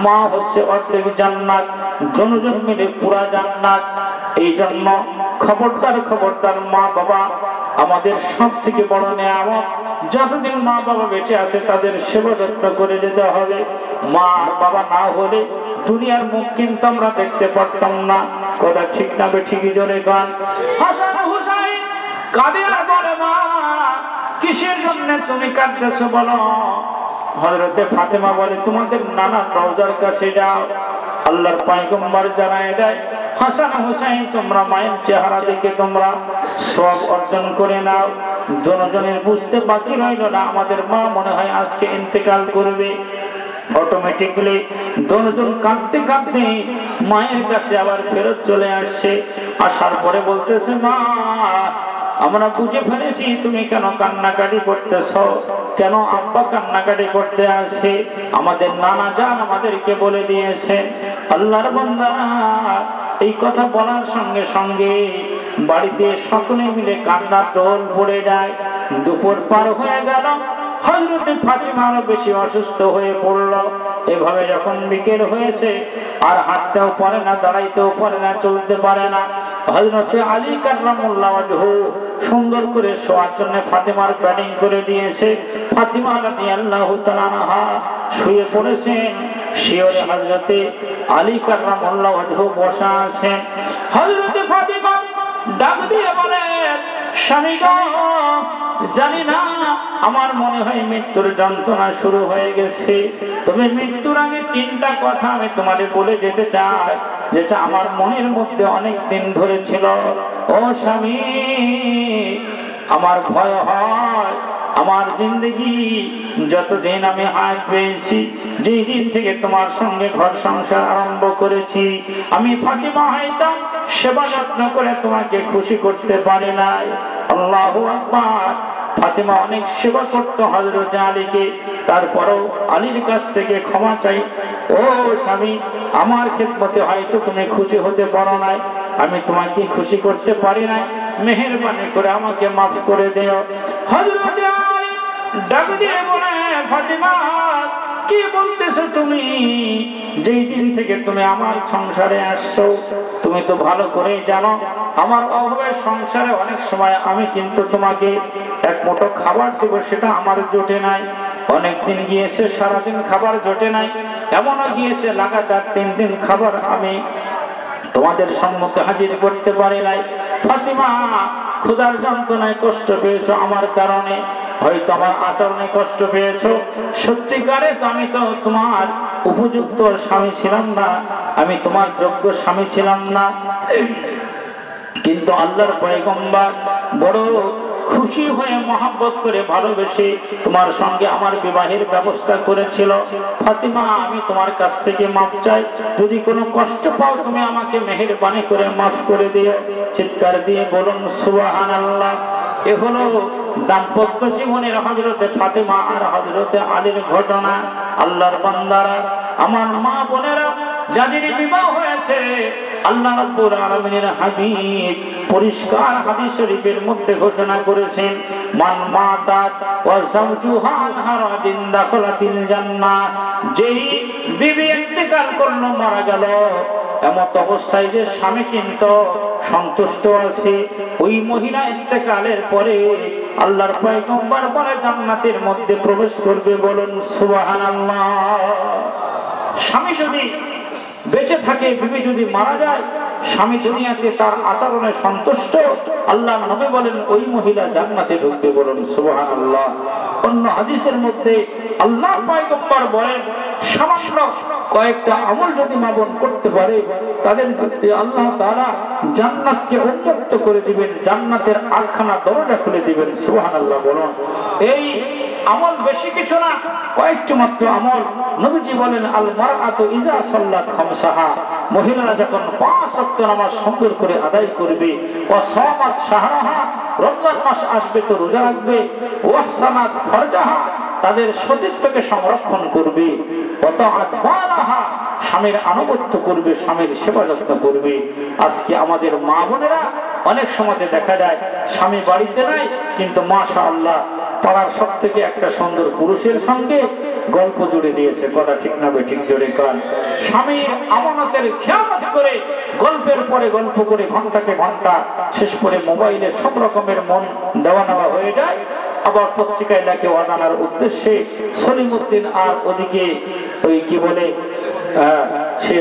মা হচ্ছে অর্ধেক জান্নাত, দুজন মিলে পুরা জান্নাত। এই জন্য খবরদার খবরদার মা বাবা আমাদের সব থেকে বড় নিয়ামত। যতদিন মা বাবা বেঁচে আছে তাদের সেবা যত্ন করে যেতে হবে। মা বাবা না হলে দুনিয়ার মুখ কিন্তু আমরা দেখতে পারতাম না। কথা ঠিক না বেঠিকই জোরে গান। হাসান হুসাইন কাদের বলে, মা কিসের জন্য তুমি কাঁদতেছো বলো? হযরতে ফাতেমা বলে, তোমাদের নানা রওজার কাছে যাও। আল্লাহর পয়গম্বর জানায় দেয়, হাসান হুসাইন তোমরা মায়ের চেহারা দেখে তোমরা সব অর্জন করে নাও। দুজনের বুঝতে বাকি রইল না, আমাদের মা মনে হয় আজকে ইন্তেকাল করবে। অটোমেটিকলি দুজন কাঁদতে কাঁদতে মায়ের কাছে আবার ফেরত চলে আসছে। আসার পরে বলতেছে, মা আমরা বুঝে ফেলেছি তুমি কেন কান্নাকাটি করতেছ, কেন আব্বা কান্নাকাটি করতে আসে, আমাদের নানা জান আমাদেরকে বলে দিয়েছে। আল্লাহর বান্দা, এই কথা বলার সঙ্গে সঙ্গে বাড়িতে সকলে মিলে কান্নার দোল পড়ে যায়। দুপুর পার হয়ে গেল, হযরতে ফাতিমা আরো বেশি অসুস্থ হয়ে পড়ল। এভাবে যখন বিকেল হয়েছে, আর হাঁটতেও পারে না, দাঁড়াইতেও পারে না, চলতে পারে না। হযরতে আলী কাররামুল্লাহ ওয়াজহু সুন্দর করে শোয়ার জন্য ফাতিমার প্যাডিং করে দিয়েছে। ফাতিমা রাদিয়াল্লাহু তাআলা আনহা শুয়ে পড়েছেন। শিয়রে হযরতে আলী কাররামুল্লাহ ওয়াজহু বসা আছেন। হযরতে ফাতিমা ডাক দিয়ে বলেন, স্বামী গো, জানি না আমার মনে হয় মৃত্যুর যন্ত্রণা শুরু হয়ে গেছে, তবে মৃত্যুর আগে তিনটা কথা আমি তোমাদের বলে যেতে চাই, যেটা আমার মনের মধ্যে অনেক দিন ধরে ছিল। ও স্বামী, আমার ভয় হয়, আমার জিন্দগি যতদিন আমি হাত পেয়েছি, যেই দিন থেকে তোমার সঙ্গে ঘর সংসার আরম্ভ করেছি, আমি ফাতিমা হয়তো সেবা যত্ন করে তোমাকে খুশি করতে পারি নাই। আল্লাহু আকবার। ফাতিমা অনেক সেবা করত হযরত আলীকে, তারপরও আলীর কাছ থেকে ক্ষমা চাই, ও স্বামী আমার খেদমতে হয়তো তুমি খুশি হতে পারো নাই, আমি তোমাকে খুশি করতে পারি নাই, মেহেরবানি করে আমাকে মাফ করে দেও। হযরত আলী ডাক দিয়ে বলে, ফাতিমা কি বলতেছো তুমি? যেই দিন থেকে তুমি আমার সংসারে আসছো তুমি তো ভালো করেই জানো আমার অভাবে সংসারে অনেক সময় আমি কিন্তু তোমাকে এক মুঠো খাবার দেব সেটা আমার জোটে নাই। অনেক দিন গিয়েছে সারাদিন খাবার জোটে নাই, এমনও গিয়েছে লাগাতার তিন দিন খাবার আমি তোমাদের সম্মুখে হাজির করতে পারি নাই। ফাতিমা ক্ষুধার যন্ত্রণায় কষ্ট পেয়েছো আমার কারণে, হয়তো আমার আচরণে কষ্ট পেয়েছো। সত্যিকারে তো আমি তো তোমার উপযুক্ত স্বামী ছিলাম না, আমি তোমার যোগ্য স্বামী ছিলাম না। কিন্তু আল্লাহর পয়গম্বর বড় খুশি হয়ে মহব্বত করে ভালোবেসে তোমার সঙ্গে আমার বিবাহের ব্যবস্থা করেছিল। ফাতিমা আমি তোমার কাছ থেকে মাফ চাই, যদি কোনো কষ্ট পাও তুমি আমাকে মেহেরবানি করে মাফ করে দিও। চিৎকার দিয়ে বলুন সুবহানাল্লাহ। এ হলো দাম্পত্য জীবনের হযরতে ফাতিমা আর হযরতে আলীর ঘটনা। আল্লাহর বান্দারা, আমার মা বোনেরা, যাদের বিবাহ হয়েছে, আল্লাহ রাব্বুল আলামিনের হাবিব পরিষ্কার হাদিস শরীফের মধ্যে ঘোষণা করেছেন, মান মাতাত ওয়া যাওজুহা আনহারাদিন দাখলাতিল জান্নাহ। যেই বিবি ইন্তেকাল করলো, মারা গেল, এমন অবস্থায় যে স্বামী কিন্তু সন্তুষ্ট আছে, ওই মহিলা ইন্তেকালের পরে আল্লাহর পয়গম্বর বলে জান্নাতের মধ্যে প্রবেশ করবে। বলুন সুবহানাল্লাহ। স্বামী যদি বেঁচে থাকে, বিবি যদি মারা যায়, স্বামী দুনিয়াতে তার আচরণে সন্তুষ্ট, আল্লাহ নবী বলেন ওই মহিলা জান্নাতে ঢুকবে। বলুন সুবহানাল্লাহ। অন্য হাদিসের মধ্যে আল্লাহ পয়গম্বর বলেন সামান্য কয়েকটা আমল যদি মাবন করতে পারে তাদের প্রতি আল্লাহ তাআলা জান্নাতকে উন্মুক্ত করে দিবেন, জান্নাতের আটখানা দরজা খুলে দিবেন। সুবহানাল্লাহ বলুন। এই আমল বেশি কিছু না, কয়েকটি মাত্র আমল। নবীজি বলেন আল মারআতু ইযা সাল্লাত খামসাহা, মহিলারা যখন পাঁচ ওয়াক্ত নামাজ সুন্দর করে আদায় করবে, ওয়া সামাত শাহরাহা, রমজান মাস আসবে তো রোজা রাখবে, ওয়া আহসানাত ফারজাহা, তাদের সতীত্বকে সংরক্ষণ করবে, ওয়া তাআত বালাহা, স্বামীর আনুগত্য করবে, স্বামীর সেবা যত্ন করবে। আজকে আমাদের মা বোনেরা অনেক সময় দেখা যায় স্বামী বাড়িতে নাই, কিন্তু মাশাআল্লাহ পাড়ার সব থেকে একটা সুন্দর পুরুষের সঙ্গে গল্প জুড়ে দিয়েছে। কথা ঠিক না বেঠিক? জুড়ে কান স্বামী আমানতের খেয়ানত করে গল্পের পরে গল্প করে ঘন্টাকে ঘন্টা, শেষ করে মোবাইলে সব রকমের মন দেওয়া নেওয়া হয়ে যায়। আবার পত্রিকায় লেখে অজানার উদ্দেশ্যে সলিমুদ্দিন আর ওদিকে ওই কি বলে সে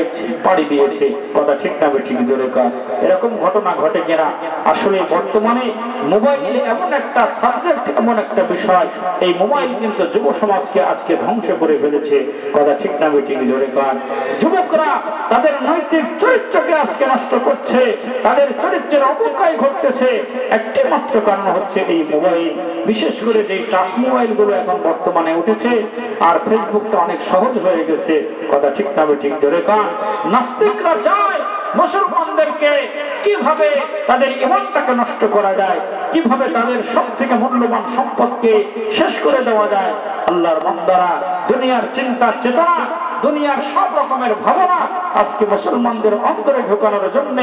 পাড়ি দিয়েছে। কথা ঠিক না বেঠিক? জোরে কান এরকম ঘটনা ঘটে কিনা? আসলে বর্তমানে মোবাইল এমন একটা সাবজেক্ট, এমন একটা বিষয়, এই মোবাইল কিন্তু যুব সমাজকে আজকে ধ্বংস করে ফেলেছে। কথা ঠিক না বেঠিক? জোরে কান যুবকরা তাদের নৈতিক চরিত্রকে আজকে নষ্ট করছে, তাদের চরিত্রের অবক্ষয় ঘটতেছে। একটি মাত্র কারণ হচ্ছে এই মোবাইল, বিশেষ করে যে টাচ মোবাইল গুলো এখন বর্তমানে উঠেছে, আর ফেসবুকটা অনেক সহজ হয়ে গেছে। কথা ঠিক না বেঠিক? জোরে কান নাস্তিকরা চায় মুসলমানদেরকে কিভাবে তাদের ইমানটাকে নষ্ট করা যায়, কিভাবে তাদের সবথেকে মূল্যবান সম্পদকে শেষ করে দেওয়া যায়। আল্লাহর বান্দারা দুনিয়ার চিন্তা চেতনা, দুনিয়ার সব রকমের ভাবনা আজকে মুসলমানদের অন্তরে ঢোকানোর জন্য,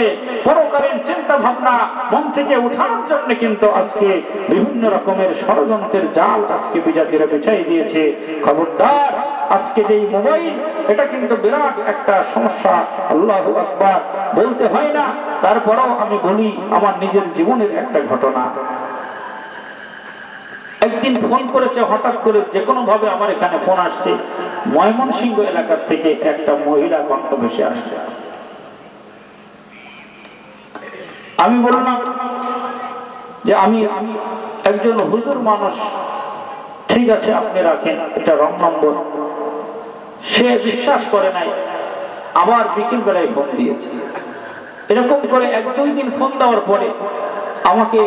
পরকালীন চিন্তা ভাবনা মন থেকে উঠানোর জন্য কিন্তু আজকে বিভিন্ন রকমের ষড়যন্ত্রের জাল আজকে বিজাতিরা বিছাই দিয়েছে। খবরদার, আজকে যে মোবাইল, এটা কিন্তু বিরাট একটা সমস্যা। আল্লাহু আকবার বলতে হয় না, তারপরেও আমি বলি আমার নিজের জীবনের একটা ঘটনা। একদিন ফোন করেছে হঠাৎ করে, যে কোনো ভাবে আমার এখানে ফোন আসছে, ময়মনসিংহ এলাকার থেকে একটা মহিলা কণ্ঠ ভেসে আসছে। আমি বললাম যে আমি আমি একজন হুজুর মানুষ, ঠিক আছে আপনি রাখেন, এটা রং নম্বর। সে বিশ্বাস করে নাই, আবার বিকেল বেলায় ফোন দিয়েছে। এরকম করে এক দুই দিন ফোন দেওয়ার পরে আমাকে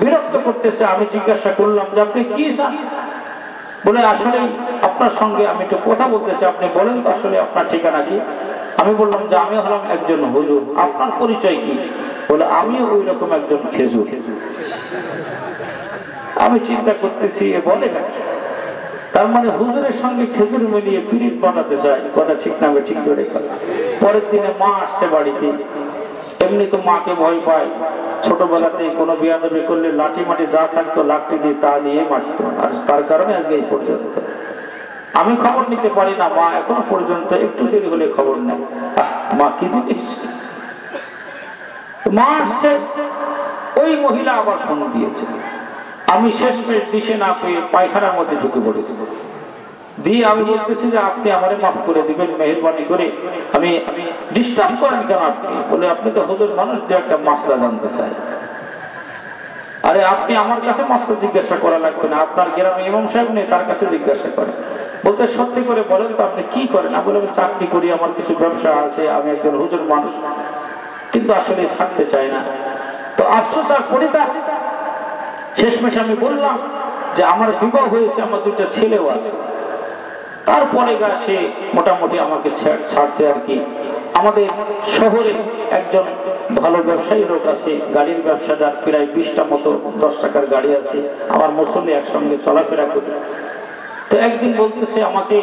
বিরক্ত করতেছে। আমি জিজ্ঞাসা করলাম যে আপনি কি চান? বলে আসলে আপনার সঙ্গে আমি একটু কথা বলতে চাই, আপনি বলেন তো আসলে আপনার ঠিকানা কি? আমি বললাম যে আমি হলাম একজন হুজুর, আপনার পরিচয় কি? বলে আমিও ওই রকম একজন খেজুর। আমি চিন্তা করতেছি এ বলে না, তার মানে হুজুরের সঙ্গে খেজুর মিলিয়ে পিরিত বানাতে চাই। কথা ঠিক না ঠিক? ধরে পরের দিনে মা আসছে বাড়িতে। এমনি তো মাকে ভয় পায়, ছোটবেলাতে কোনো বিয়াদবি করলে লাঠি মাটি যা থাকতো লাঠি দিয়ে তা নিয়ে মারত, আর তার কারণে আজকে এই পর্যন্ত। আমি খবর নিতে পারি না, মা এখনো পর্যন্ত একটু দেরি হলে খবর নেয়। মা কি জিনিস! মা শেষ, ওই মহিলা আবার ফোন দিয়েছে। আমি শেষমেশ দিশে না পেয়ে পায়খানার মধ্যে ঢুকে পড়েছি। দিয়ে আমি বলতেছি যে আপনি আমারে মাফ করে দিবেন মেহেরবানি করে, আমি ডিস্টার্ব করেন কেন আপনি? বলে আপনি তো হুজুর মানুষ, যে একটা মাসলা জানতে চাই। আরে আপনি আমার কাছে মাসলা জিজ্ঞাসা করা লাগবে না, আপনার গ্রামে ইমাম সাহেব নেই, তার কাছে জিজ্ঞাসা করেন। বলতে সত্যি করে বলেন তো আপনি কি করেন? বলে আমি চাকরি করি, আমার কিছু ব্যবসা আছে, আমি একজন হুজুর মানুষ, কিন্তু আসলে থাকতে চাই না। তো আফসোস আর পরিতাপ, শেষমেশ আমি বললাম যে আমার বিবাহ হয়েছে, আমার দুটো ছেলেও আছে। তারপরে গা সে মোটামুটি আমাকে ছাড়ছে আর কি। আমাদের শহরে একজন ভালো ব্যবসায়ী লোক আছে, গাড়ির ব্যবসাদার, প্রায় বিশটা মতো দশ টাকার গাড়ি আছে। আমার মুসল্লি একসঙ্গে চলাফেরা করি। তো একদিন বলতেছে আমাকে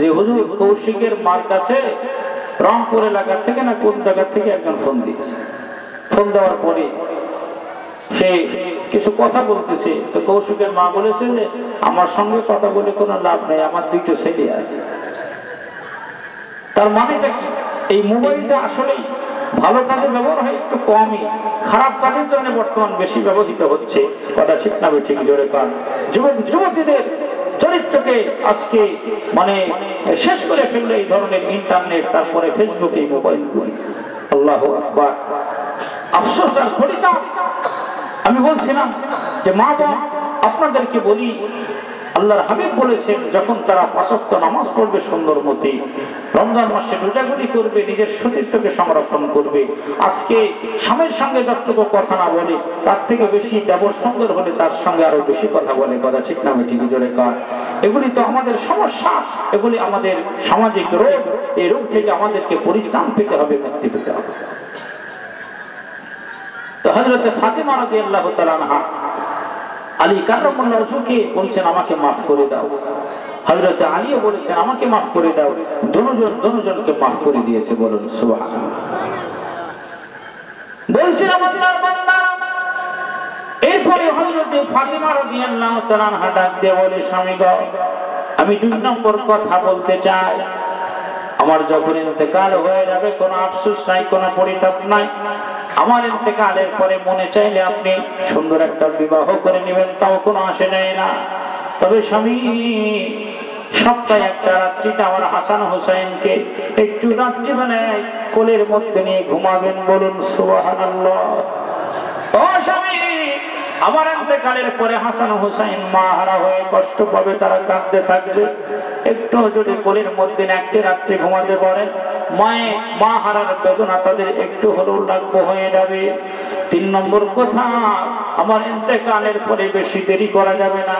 যে হুজুর কৌশিকের মার কাছে রংপুর এলাকার থেকে না কোন জায়গার থেকে একজন ফোন দিয়েছে। ফোন দেওয়ার পরে সে কিছু কথা বলতেছে। তো কৌশিকের মা বলেছে যে আমার সঙ্গে কথা বলে কোনো লাভ নেই, আমার দুটো ছেলে আছে। তার মানেটা কি? এই মোবাইলটা আসলে ভালো কাজে ব্যবহার হয় একটু কমই, খারাপ কাজের জন্য বর্তমান বেশি ব্যবহৃত হচ্ছে। কথা ঠিক না ঠিক? জোরে কান যুবক যুবতীদের চরিত্রকে আজকে মানে শেষ করে ফেললে এই ধরনের ইন্টারনেট, তারপরে ফেসবুকে মোবাইল গুলি। আল্লাহু আকবার। আফসোস আর খোটা। আমি বলছিলাম যে মা বোন আপনাদেরকে বলি, আল্লাহর হাবিব বলেছেন যখন তারা পাঁচ ওয়াক্ত নামাজ পড়বে সুন্দর মতে, রমজান মাসে রোজাগুলি করবে, নিজের সতীত্বকে সংরক্ষণ করবে, আজকে স্বামীর সঙ্গে যতটুকু কথা না বলে তার থেকে বেশি, দেবর সুন্দর হলে তার সঙ্গে আরো বেশি কথা বলে, কথা ঠিক না বেঠিক জোরে কার, এগুলি তো আমাদের সমস্যা, এগুলি আমাদের সামাজিক রোগ। এই রোগ থেকে আমাদেরকে পরিত্রাণ পেতে হবে, মুক্তি পেতে হবে। তো হযরত ফাতেমা রাদিয়াল্লাহু তাআলা আনহা আলী কাররামাল্লাহু ওয়াজহুকে বলেছেন আমাকে মাফ করে দাও, হযরত আলীও বলেছেন আমাকে মাফ করে দাও, দুজন দুজনকে মাফ করে দিয়েছে। বলুন সুবহানাল্লাহ। বলেছেন আল্লাহর বান্দা, এরপরে হযরত ফাতিমা রাদিয়াল্লাহু তাআলা আনহা ডাক দিয়ে বলে, স্বামী গো, আমি দুই নম্বর কথা বলতে চাই, আমার যখন ইন্তেকাল হয়ে যাবে কোনো আফসোস নাই, কোনো পরিতাপ নাই, আমার ইন্তেকালের পরে মনে চাইলে আপনি সুন্দর একটা বিবাহ করে নেবেন, তাও কোনো আসে যায় না। তবে স্বামী, সপ্তাহে একটা রাত্রিতে আমার হাসান হোসেনকে একটু রাত্রিবেলায় কোলের মধ্যে নিয়ে ঘুমাবেন। বলুন সুবহানাল্লাহ। ও স্বামী, আমার ইন্তেকালের পরে হাসান হোসেন মা হারা হয়ে কষ্ট পাবে, তারা কাঁদতে থাকবে, একটু যদি কোলের মধ্যে একটি রাত্রি ঘুমাতে পারেন, মায়ে মা হারার বেদনা তাদের একটু হলেও লাগবে, হয়ে যাবে। তিন নম্বর কথা, আমার ইন্তেকালের পরে বেশি দেরি করা যাবে না,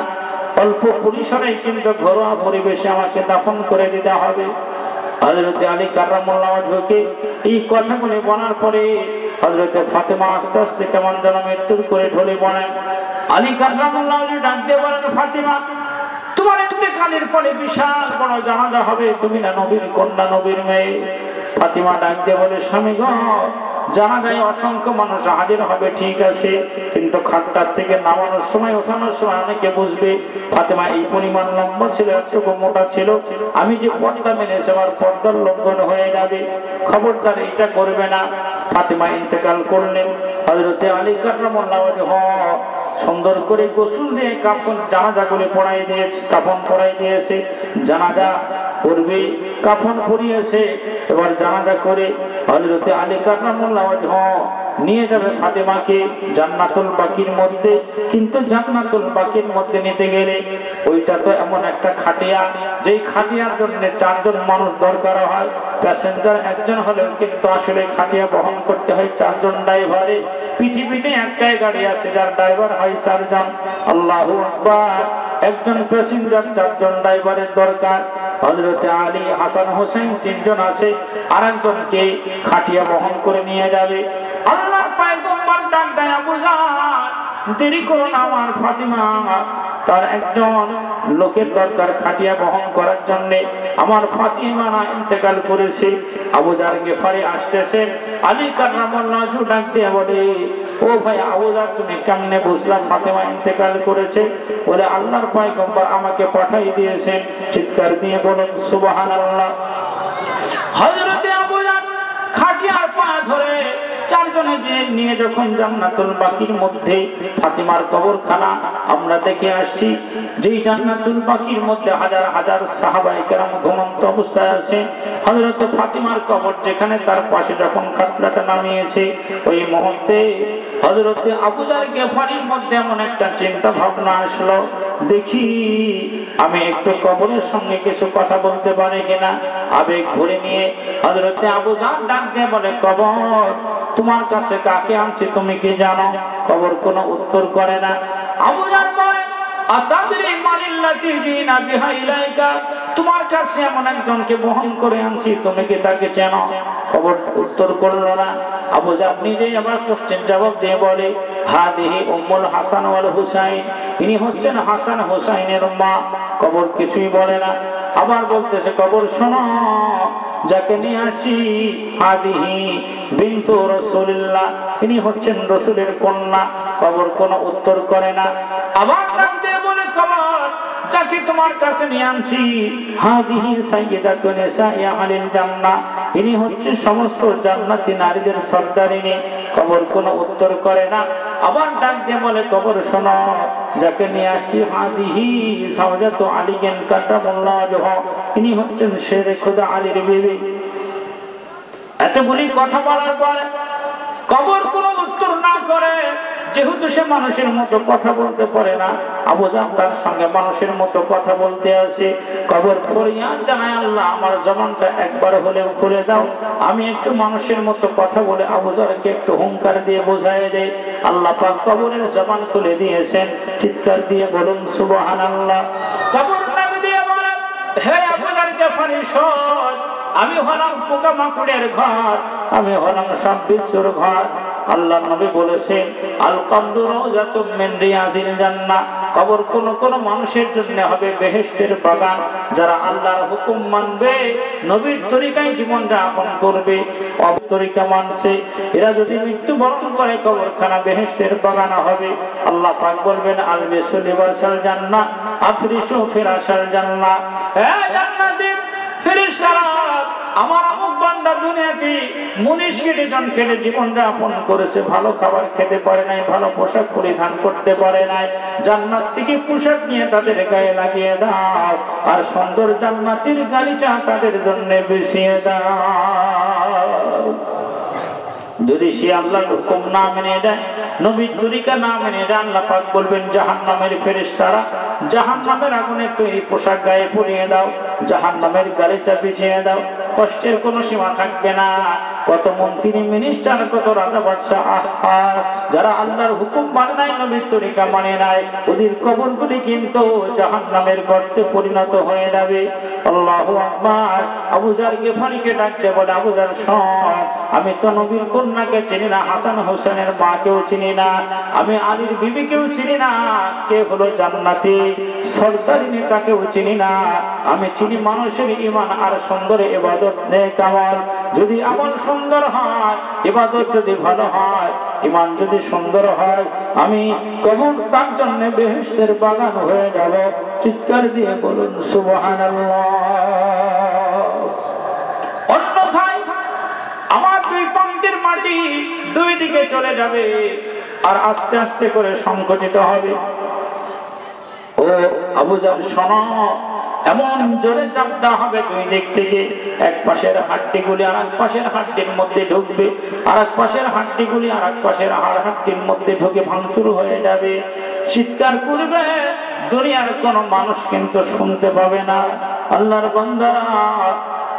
অল্প পরিসরে কিন্তু ঘরোয়া পরিবেশে আমাকে দাফন করে দিতে হবে। হযরত আলী কাররামাল্লাহু ওয়াজহুকে এই কথাগুলো বলার পরে হযরত ফাতেমা আস্তে আস্তে কেমন যেন মৃত্যুর করে ঢলে পড়েন। আলী কাররামাল্লাহু ওয়াজহু ডাক দিয়ে বলেন, ফাতেমা, তোমার ইন্তেকালের পরে বিশাল বড় জানাজা হবে, তুমি না নবীর কন্যা, নবীর মেয়ে। ফাতেমা ডাক দিয়ে বলে, স্বামী গো, জানাজায় অসংখ্য মানুষ হাজির হবে ঠিক আছে, কিন্তু খাটটার থেকে নামানোর সময়, ওঠানোর সময় অনেকে বুঝবে ফাতেমা এই পরিমাণ লম্বা ছিল, এতটুকু মোটা ছিল, আমি যে পর্দা মেনেছি আমার পর্দার লঙ্ঘন হয়ে যাবে, খবরদার এটা করবে না। ফাতেমা ইন্তেকাল করলেন। হযরতে আলী কাররামাল্লাহু ওয়াজহু সুন্দর করে গোসল দিয়ে কাফন জানাজা করে পরাই দিয়েছে, কাফন পরাই দিয়েছে, জানাজা করবে, কাফন পরিয়েছে। এবার জানাজা করে হযরতে আলী কাররামাল্লাহু ওয়াজহু নিয়ে যাবে ফাতেমাকে জান্নাতুল বাকির মধ্যে, কিন্তু জান্নাতুল বাকির মধ্যে নিতে গেলে ওইটা তো এমন একটা খাটিয়া, যেই খাটিয়ার জন্য চারজন মানুষ দরকার হয়, প্যাসেঞ্জার একজন হলেও কিন্তু আসলে খাটিয়া বহন করতে হয় চারজন ড্রাইভারে। পৃথিবীতে একটাই গাড়ি আছে যার ড্রাইভার হয় চারজন। আল্লাহু আকবার। একজন প্যাসেঞ্জার, চারজন ড্রাইভারের দরকার। হযরতে আলী, হাসান, হোসেন তিনজন আছে, আর একজনকে খাটিয়া বহন করে নিয়ে যাবে। আল্লাহর পয়গম্বর ডাক দেয়, আবু জার, দেরি করো না, আমার ফাতিমা তার একজন লোকের দরকার খাটিয়া বহন করার জন্য, আমার ফাতিমা ইন্তেকাল করেছে। আবু জার গিফারি আসতেছেন। আলী কাররামাল্লাহু ওয়াজহু ডাক দিয়ে বলে, ও ভাই আবু জার, তুমি কেমনে বুঝলা ফাতিমা ইন্তেকাল করেছে? বলে, আল্লাহর পয়গম্বর আমাকে পাঠাই দিয়েছেন। চিৎকার দিয়ে বলেন সুবহানাল্লাহ। হযরতে আবু জার খাটিয়ার পা ধরে চারজনে যে নিয়ে যখন জান্নাতুল বাকির মধ্যে ফাতিমার কবরখানা আমরা দেখে আসছি, যেই জান্নাতুল বাকির মধ্যে হাজার হাজার সাহাবায়ে কেরাম ঘুমন্ত অবস্থায় আছে, হযরত ফাতিমার কবর যেখানে, তার পাশে যখন খাটলাটা নামিয়েছে, ওই মুহূর্তে হযরত আবু জার গিফারির মধ্যে এমন একটা চিন্তা ভাবনা আসলো, দেখি আমি একটু কবরের সঙ্গে কিছু কথা বলতে পারি কিনা। আবেগ ভরে নিয়ে হযরত আবু জার ডাক দিয়ে বলে, কবর, তোমার কাছে কাকে আনছি তুমি কি জানো? কবর কোনো উত্তর করে না। আবু জার বলে, আতাদরি মানিল্লাতি জিনা বিহা ইলাইকা, তোমার কাছে এমন একজনকে বহন করে আনছি, তুমি কি তাকে জানো? কবর উত্তর করলো না। আবু জার নিজেই আবার কোশ্চেন জবাব দিয়ে বলে, হাদিহি উম্মুল হাসান ওয়াল হুসাইন, ইনি হচ্ছেন হাসান হুসাইনের মা। কবর কিছুই বলে না। আবার বলতেছে, কবর শোনো, যাকে নিয়ে আসি, আদিহি বিনতু রাসূলিল্লাহ, ইনি হচ্ছেন রাসূলের কন্যা। কবর কোনো উত্তর করে না। আবার নাম দিয়ে বলে, কবর, যাকে তোমার কাছে নিয়ে আনছি, হাদিহি সাইয়্যিদাতু নিসা আহলিল জান্নাহ, ইনি হচ্ছেন সমস্ত জান্নাতি নারীদের সর্দারিনী। কবর কোনো উত্তর করে না। আবার ডাক দিয়ে বলে, কবর শোনো, যাকে নিয়ে আসছি হাদিহি সাওজাত আলী গেন কাটা মোল্লা জহ, ইনি হচ্ছেন শের খোদা আলীর বিবি। এতগুলি কথা বলার পরে কবর কোনো উত্তর না করে, যেহেতু সে মানুষের মতো কথা বলতে পারে না, আবু জাহলের সঙ্গে মানুষের মতো কথা বলতে আসে। কবর ফরিয়াদ জানায়, আল্লাহ আমার জবানটা একবার হলেও খুলে দাও, আমি একটু মানুষের মতো কথা বলে আবু জাহলকে একটু হুংকার দিয়ে বোঝায় দেয়। আল্লাহ পাক কবরের জবান খুলে দিয়েছেন। চিৎকার দিয়ে বলুন সুবহানাল্লাহ। কবর নাম দিয়ে বলেন, হে আবু জাহলকে পরিশোধ, আমি হলাম পোকা মাকুড়ের ঘর, আমি হলাম সব বিচ্ছুর ঘর। আল্লাহ নবী বলেছেন, আল কবরু রাওজাতুম মিন রিয়াজিল জান্নাহ, কবর কোন কোন মানুষের জন্য হবে বেহেশতের বাগান, যারা আল্লাহর হুকুম মানবে, নবীর তরিকায় জীবন যাপন করবে, অবতরিকা মানছে, এরা যদি মৃত্যুবরণ করে কবরখানা বেহেশতের বাগান হবে। আল্লাহ পাক বলবেন, আল বিসলিবাসাল জান্নাহ আফরিশু ফিরাশাল জান্নাহ, হে জান্নাতী ফেরেশতারা আমার অমুক বান্দা দুনিয়াতে মুনিশ কেটেজন খেলে জীবন যাপন করেছে, ভালো খাবার খেতে পারে নাই, ভালো পোশাক পরিধান করতে পারে নাই, জান্নাত থেকে পোশাক নিয়ে তাদের গায়ে লাগিয়ে দাও, আর সুন্দর জান্নাতের গালিচা তাদের জন্য বিছিয়ে দাও। যদি সে আল্লাহর হুকুম না মেনে দেয়, নবীর তরিকা না মেনে দেয়, আল্লাহ পাক বলবেন, জাহান্নামের ফেরেশতারা জাহান্নামের আগুনে তৈরি পোশাক গায়ে পরিয়ে দাও, জাহান্নামের গালিচা বিছিয়ে দাও। কষ্টের কোনো সীমা থাকবে না। কত মন্ত্রী মিনিস্টার, কত রাজা বাদশাহ, আহ যারা আল্লাহর হুকুম মানে নাই, নবীর তরিকা মানে নাই, ওদের কবরগুলি কিন্তু জাহান্নামের গর্তে পরিণত হয়ে যাবে। আল্লাহু আকবার। আবু জার গিফারিকে ডাকতে বলে, আবু জার শোন, আমি তো নবীর কন্যাকে চিনি না, হাসান হোসেনের মাকেও চিনি না, আমি আলীর বিবিকেও চিনি না, কে হলো জান্নাতি সরদারিনী তাকেও চিনি না, আমি চিনি মানুষের ইমান আর সুন্দর ইবাদত নেক আমল। যদি আমল সুন্দর হয়, ইবাদত যদি ভালো হয়, ইমান যদি সুন্দর হয়, আমি কবর তার জন্য বেহেশতের বাগান হয়ে যাব। চিৎকার দিয়ে বলুন সুবহানাল্লাহ। অন্যথায় আমার দুই পঙ্ক্তির মাটি দুই দিকে চলে যাবে আর আস্তে আস্তে করে সংকুচিত হবে। ও আবু জার শোনো, এমন জোরে চাপ দেওয়া হবে দুই দিক থেকে, এক পাশের হাড্ডিগুলি আর এক পাশের হাড্ডির মধ্যে ঢুকবে, আর এক পাশের হাড্ডিগুলি আর এক পাশের হাড় হাড্ডির মধ্যে ঢুকে ভাঙচুর হয়ে যাবে। চিৎকার করবে, দুনিয়ার কোন মানুষ কিন্তু শুনতে পাবে না। আল্লাহর বান্দারা,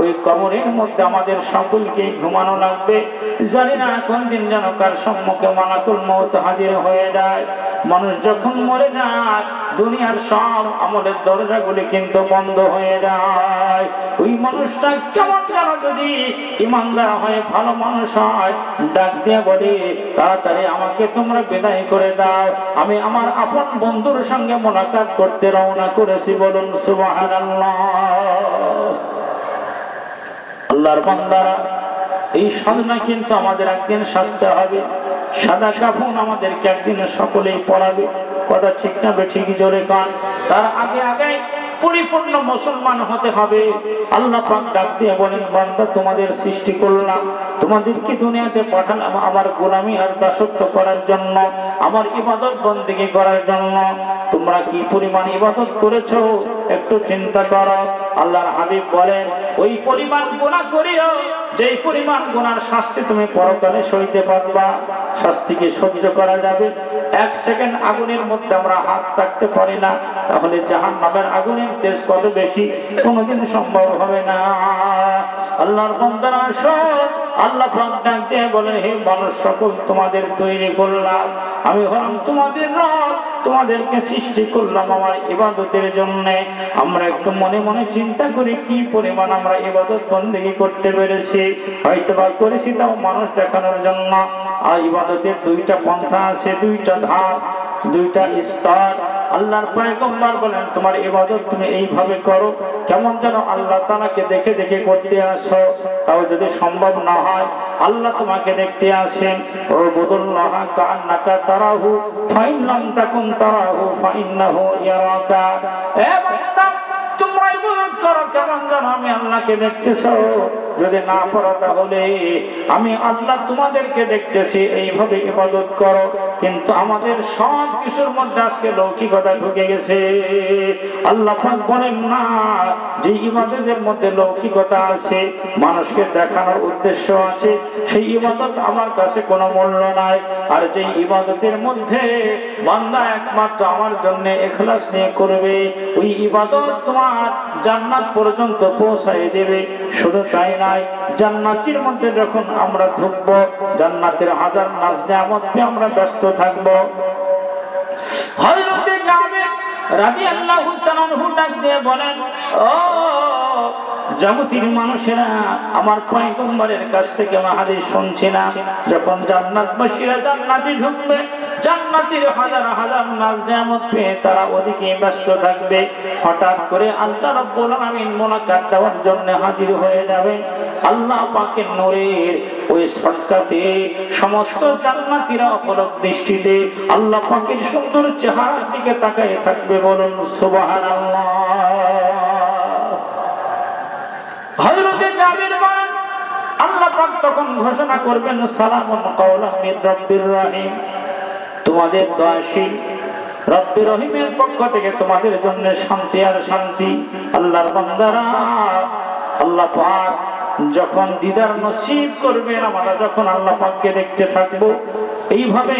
ওই কবরের মধ্যে আমাদের সকলকে ঘুমানো লাগবে। জানি না কোন দিন যেন কার সম্মুখে মালাকুল মউত হাজির হয়ে যায়। মানুষ যখন মরে যায়, দুনিয়ার সব আমলের দরজাগুলি কিন্তু বন্ধ হয়ে যায়। ওই মানুষটা কেমন যেন, যদি ইমানদার হয়, ভালো মানুষ হয়, ডাক দিয়ে বলি, তাড়াতাড়ি আমাকে তোমরা বিদায় করে দাও, আমি আমার আপন বন্ধুর সঙ্গে মোলাকাত করতে রওনা করেছি। বলুন সুবহানাল্লাহ। আল্লাহর বান্দারা, এই সাধনা কিন্তু আমাদের একদিন সাজতে হবে। সাদা কাফন আমাদেরকে একদিন সকলেই পরাবে। কথা ঠিক না বেঠিক? জোরে গান। তার আগে আগে পরিপূর্ণ মুসলমান হতে হবে। আল্লাহ পাক ডাক দিয়ে বলেন, বান্দা তোমাদের সৃষ্টি করলাম, তোমাদেরকে দুনিয়াতে পাঠালাম আমার গোলামি আর দাসত্ব করার জন্য, আমার ইবাদত বন্দেগী করার জন্য। তোমরা কি পরিমাণ ইবাদত করেছো একটু চিন্তা করো। আল্লাহর হাবিব বলেন, ওই পরিমাণ গুনাহ করিও যেই পরিমাণ গুনার শাস্তি তুমি পরকালে সইতে পারবা। শাস্তিকে সহ্য করা যাবে। এক সেকেন্ড আগুনের মধ্যে আমরা হাত রাখতে পারি না, তাহলে জাহান্নামের আগুনের তেজ কত বেশি, কোনোদিন সম্ভব হবে না। আল্লাহর বান্দারা শোন, আল্লাহ পাক ডাক দিয়ে বলেন, হে মানুষ সকল, তোমাদের তৈরি করলাম, আমি হলাম তোমাদের রব, তোমাদেরকে সৃষ্টি করলাম আমার ইবাদতের জন্য। আমরা একটু মনে মনে চিন্তা করি, কি পরিমাণ আমরা ইবাদত বন্দেগী করতে পেরেছি। হয়তো বা করেছি তাও মানুষ দেখানোর জন্য। আর ইবাদতের দুইটা পন্থা আছে, দুইটা ধাপ, দুইটা স্তর। আল্লাহর পয়গম্বর বলেন, তোমার ইবাদত তুমি এইভাবে করো, কেমন যেন আল্লাহ তাআলাকে দেখে দেখে করতে আসো। তাও যদি সম্ভব না হয়, আল্লাহ তোমাকে দেখতে আসেন। উবুদুল্লাহ কাআন্নাকা তারাহু ফাইন লাম তাকুন তারাহু ফাইন্নাহু ইয়ারাকা। এ বান্দা, তোমরা ইবাদত করো মানুষকে দেখানোর উদ্দেশ্য আছে সেই ইবাদত আমার কাছে কোনো মূল্য নাই। আর যে ইবাদতের মধ্যে বান্দা একমাত্র আমার জন্য ইখলাস নিয়ে করবে ওই ইবাদত তোমার জান্নাত পর্যন্ত পৌঁছায় দেবে। শুধু তাই নয়, জান্নাতের মধ্যে যখন আমরা ঢুকব জান্নাতের হাজার নাজ নিয়ামত নিয়ে আমরা ব্যস্ত থাকব। হযরতে জাবের রাদিয়াল্লাহু তাআলা আনহু ডাক দিয়ে বলেন, ও জগতের মানুষেরা, আমার পয়গম্বরের কাছ থেকে আমি হাদিস শুনছি না, যখন জান্নাতবাসীরা জান্নাতে ঢুকবে জান্নাতের হাজার হাজার নাজ নিয়ামত পেয়ে তারা ওদিকে ব্যস্ত থাকবে। হঠাৎ করে আল্লাহ রাব্বুল আলামিন মুলাকাত দেওয়ার জন্য হাজির হয়ে যাবে। আল্লাহ পাকের নূরের ওই সজ্জাতে সমস্ত জান্নাতীরা অপলক দৃষ্টিতে আল্লাহ পাকের সুন্দর চেহারার দিকে তাকায় থাকবে। বলুন সুবহানাল্লাহ। হযরতে জাবের বলেন, আল্লাহ পাক তখন ঘোষণা করবেন, সালামুন কাওলাম মির রাব্বির রহিম, তোমাদের দয়াশীল রব্বির রহিমের পক্ষ থেকে তোমাদের জন্য শান্তি আর শান্তি। আল্লাহর বান্দারা, আল্লাহ পাক যখন দিদার নসিব করবেন আমরা যখন আল্লাহ পাককে দেখতে থাকবো, এইভাবে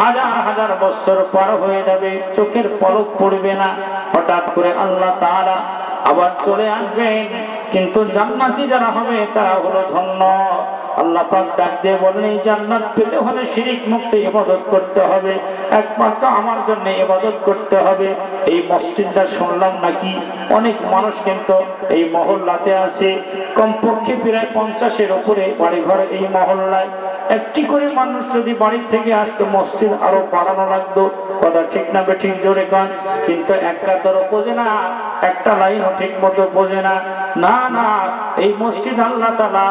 হাজার হাজার বছর পার হয়ে যাবে, চোখের পলক পড়বে না। হঠাৎ করে আল্লাহ তাআলা আবার চলে আসবেন, কিন্তু জান্নাতি যারা হবে তারা হলো ধন্য। আল্লাহ পাক ডাক দিয়ে বলেন, এই জান্নাত পেতে হলে শিরিক মুক্ত ইবাদত করতে হবে, একমাত্র আমার জন্য ইবাদত করতে হবে। এই মসজিদটা শুনলাম নাকি অনেক মানুষ কিন্তু এই মহল্লাতে আছে, কমপক্ষে প্রায় পঞ্চাশের উপরে বাড়িঘর এই মহল্লায়। একটি করে মানুষ যদি বাড়ির থেকে আসতো মসজিদ আরো বাড়ানো লাগতো। কথা ঠিক না বেঠিক জোরে কন? কিন্তু একটা তোর বোঝে না, একটা লাইনও ঠিক মতো বোঝে না। না না, এই মসজিদ আল্লাহ তাআলা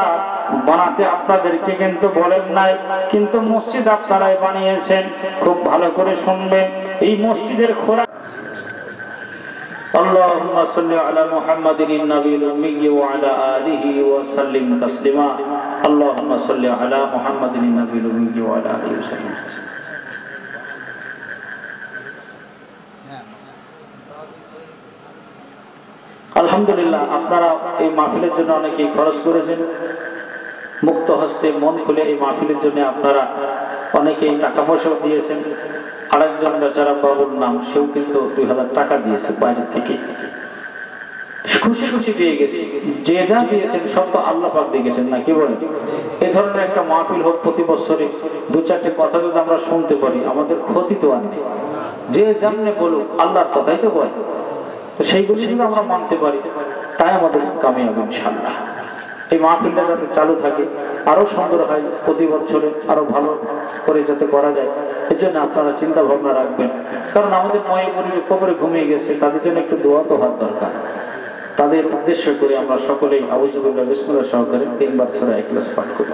বানাতে আপনাদেরকে কিন্তু বলেন নাই, কিন্তু মসজিদ আপনারাই বানিয়েছেন। খুব ভালো করে শুনবেন এই মসজিদের খোরা। আল্লাহুম্মা সাল্লি আলা মুহাম্মাদিন নাবিয়িল উম্মি ওয়া আলা আলিহি ওয়া সাল্লিম তাসলিমা। আল্লাহুম্মা সাল্লি আলা মুহাম্মাদিন নাবিয়িল উম্মি ওয়া আলা আলিহি ওয়া সাল্লিম তাসলিমা। আলহামদুলিল্লাহ, আপনারা এই মাহফিলের জন্য অনেকেই খরচ করেছেন, মুক্ত হস্তে মন খুলে এই মাহফিলের জন্য আপনারা অনেকেই টাকা পয়সাও দিয়েছেন। আরেকজন বেচারা বাবুর নাম, সেও কিন্তু দুই হাজার টাকা দিয়েছে বাইরে থেকে, খুশি খুশি দিয়ে গেছে। যে যা দিয়েছেন সব তো আল্লাহ পাক দিয়ে গেছেন, না কি বলেন? এ ধরনের একটা মাহফিল হোক প্রতি বছরে, দু চারটে কথা যদি আমরা শুনতে পারি আমাদের ক্ষতি তো আর নেই। যে জানে বলুক, আল্লাহর কথাই তো বলে, সেইগুলো সেগুলো আমরা মানতে পারি, তাই আমাদের কামিয়াব ইনশাআল্লাহ। এই মাহফিলটা যাতে চালু থাকে, আরো সুন্দর হয়, প্রতি বছরে আরো ভালো করে যাতে করা যায়, এর জন্য আপনারা চিন্তা ভাবনা রাখবেন। কারণ আমাদের ময়ে পরিবেক্ষ করে ঘুমিয়ে গেছে, তাদের জন্য একটু দোয়া তো হওয়ার দরকার। তাদের উদ্দেশ্য করে আমরা সকলেই আউযুবিল্লাহি বিসমিল্লাহ সহকারে তিনবার সূরা ইখলাস পাঠ করব।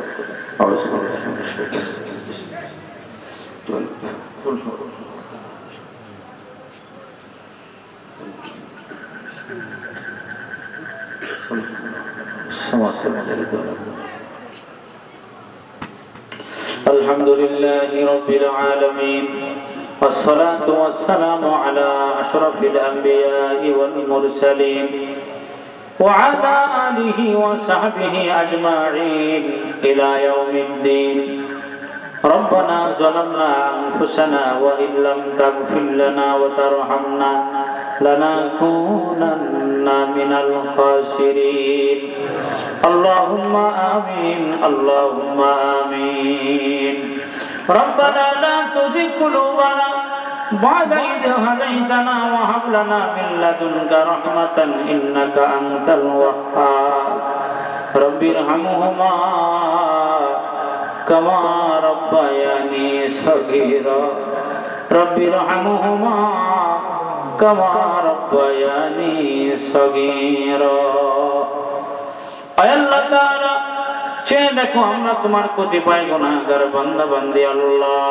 الحمد لله رب العالمين والصلاة والسلام على أشرف الأنبياء والمرسلين وعلى آله وصحبه أجمعين إلى يوم الدين. ربنا ظلمنا أنفسنا وإن لم تغفر لنا وترحمنا لنكونن من الخاسرين. اللهم آمين اللهم آمين. ربنا لا تزغ قلوبنا بعد إذ هديتنا وهب لنا من لدنك رحمة إنك أنت الوهاب. رب ارحمهما كما ربياني صغيرا رب ارحمهما كما ربياني صغيرا. اے اللہ تعالی چاہے دیکھو ہمارا تمہارے کو دیپائے گناہ گر بندہ بندی اللہ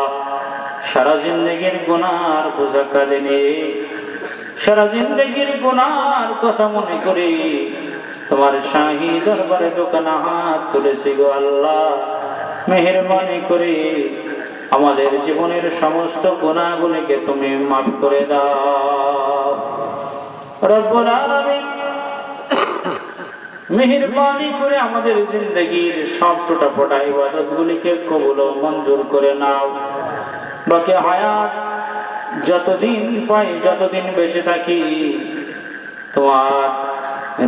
شرع زندگی گناہ بزکا دینی সারা জিন্দগির গুনার কথা মনে করে তোমার শাহী দরবারে দোকানা হাত তুলেছি গো আল্লাহ, মেহেরবানি করে আমাদের জীবনের সমস্ত গুনাহগুলোকে তুমি মাফ করে দাও রব্বুল আলামিন। মেহেরবানি করে আমাদের জিন্দগির সব ছোটা ফোটা ইবাদতগুলিকে কবুল ও মঞ্জুর করে নাও। বাকি হায়াত যতদিন পাই, যতদিন বেঁচে থাকি তোমার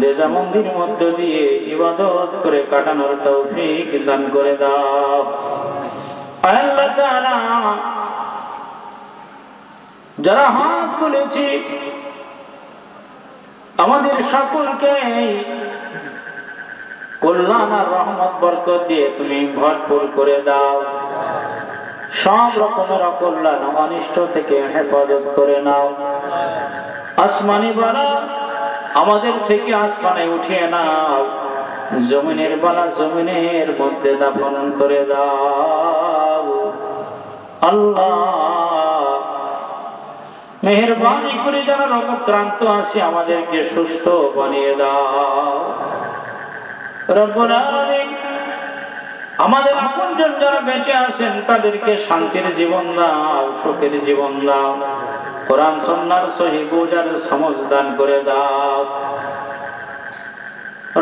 রেজা মন্দির মধ্য দিয়ে ইবাদত করে কাটানোর তৌফিক দান করে দাও আল্লাহ তাআলা। যারা হাত তুলেছি আমাদের সকলকে কল্যাণ আর রহমত বরকত দিয়ে তুমি ভরপুর করে দাও, সব রকমের অকল্যাণ অনিষ্ট থেকে হেফাজত করে নাও। আসমানি বালা আমাদের থেকে আসমানে উঠিয়ে নাও, জমিনের বালা জমিনের মধ্যে দাফন করে দাও আল্লাহ। মেহেরবানি করে যারা রোগাক্রান্ত আছে আমাদেরকে সুস্থ বানিয়ে দাও রব্বুল আলামিন। আমাদের আপনজন যারা বেঁচে আছেন তাদেরকে শান্তির জীবন দাও, সুখের জীবন দাও, কোরআন সুন্নাহর সহি বুঝার সমজ দান করে দাও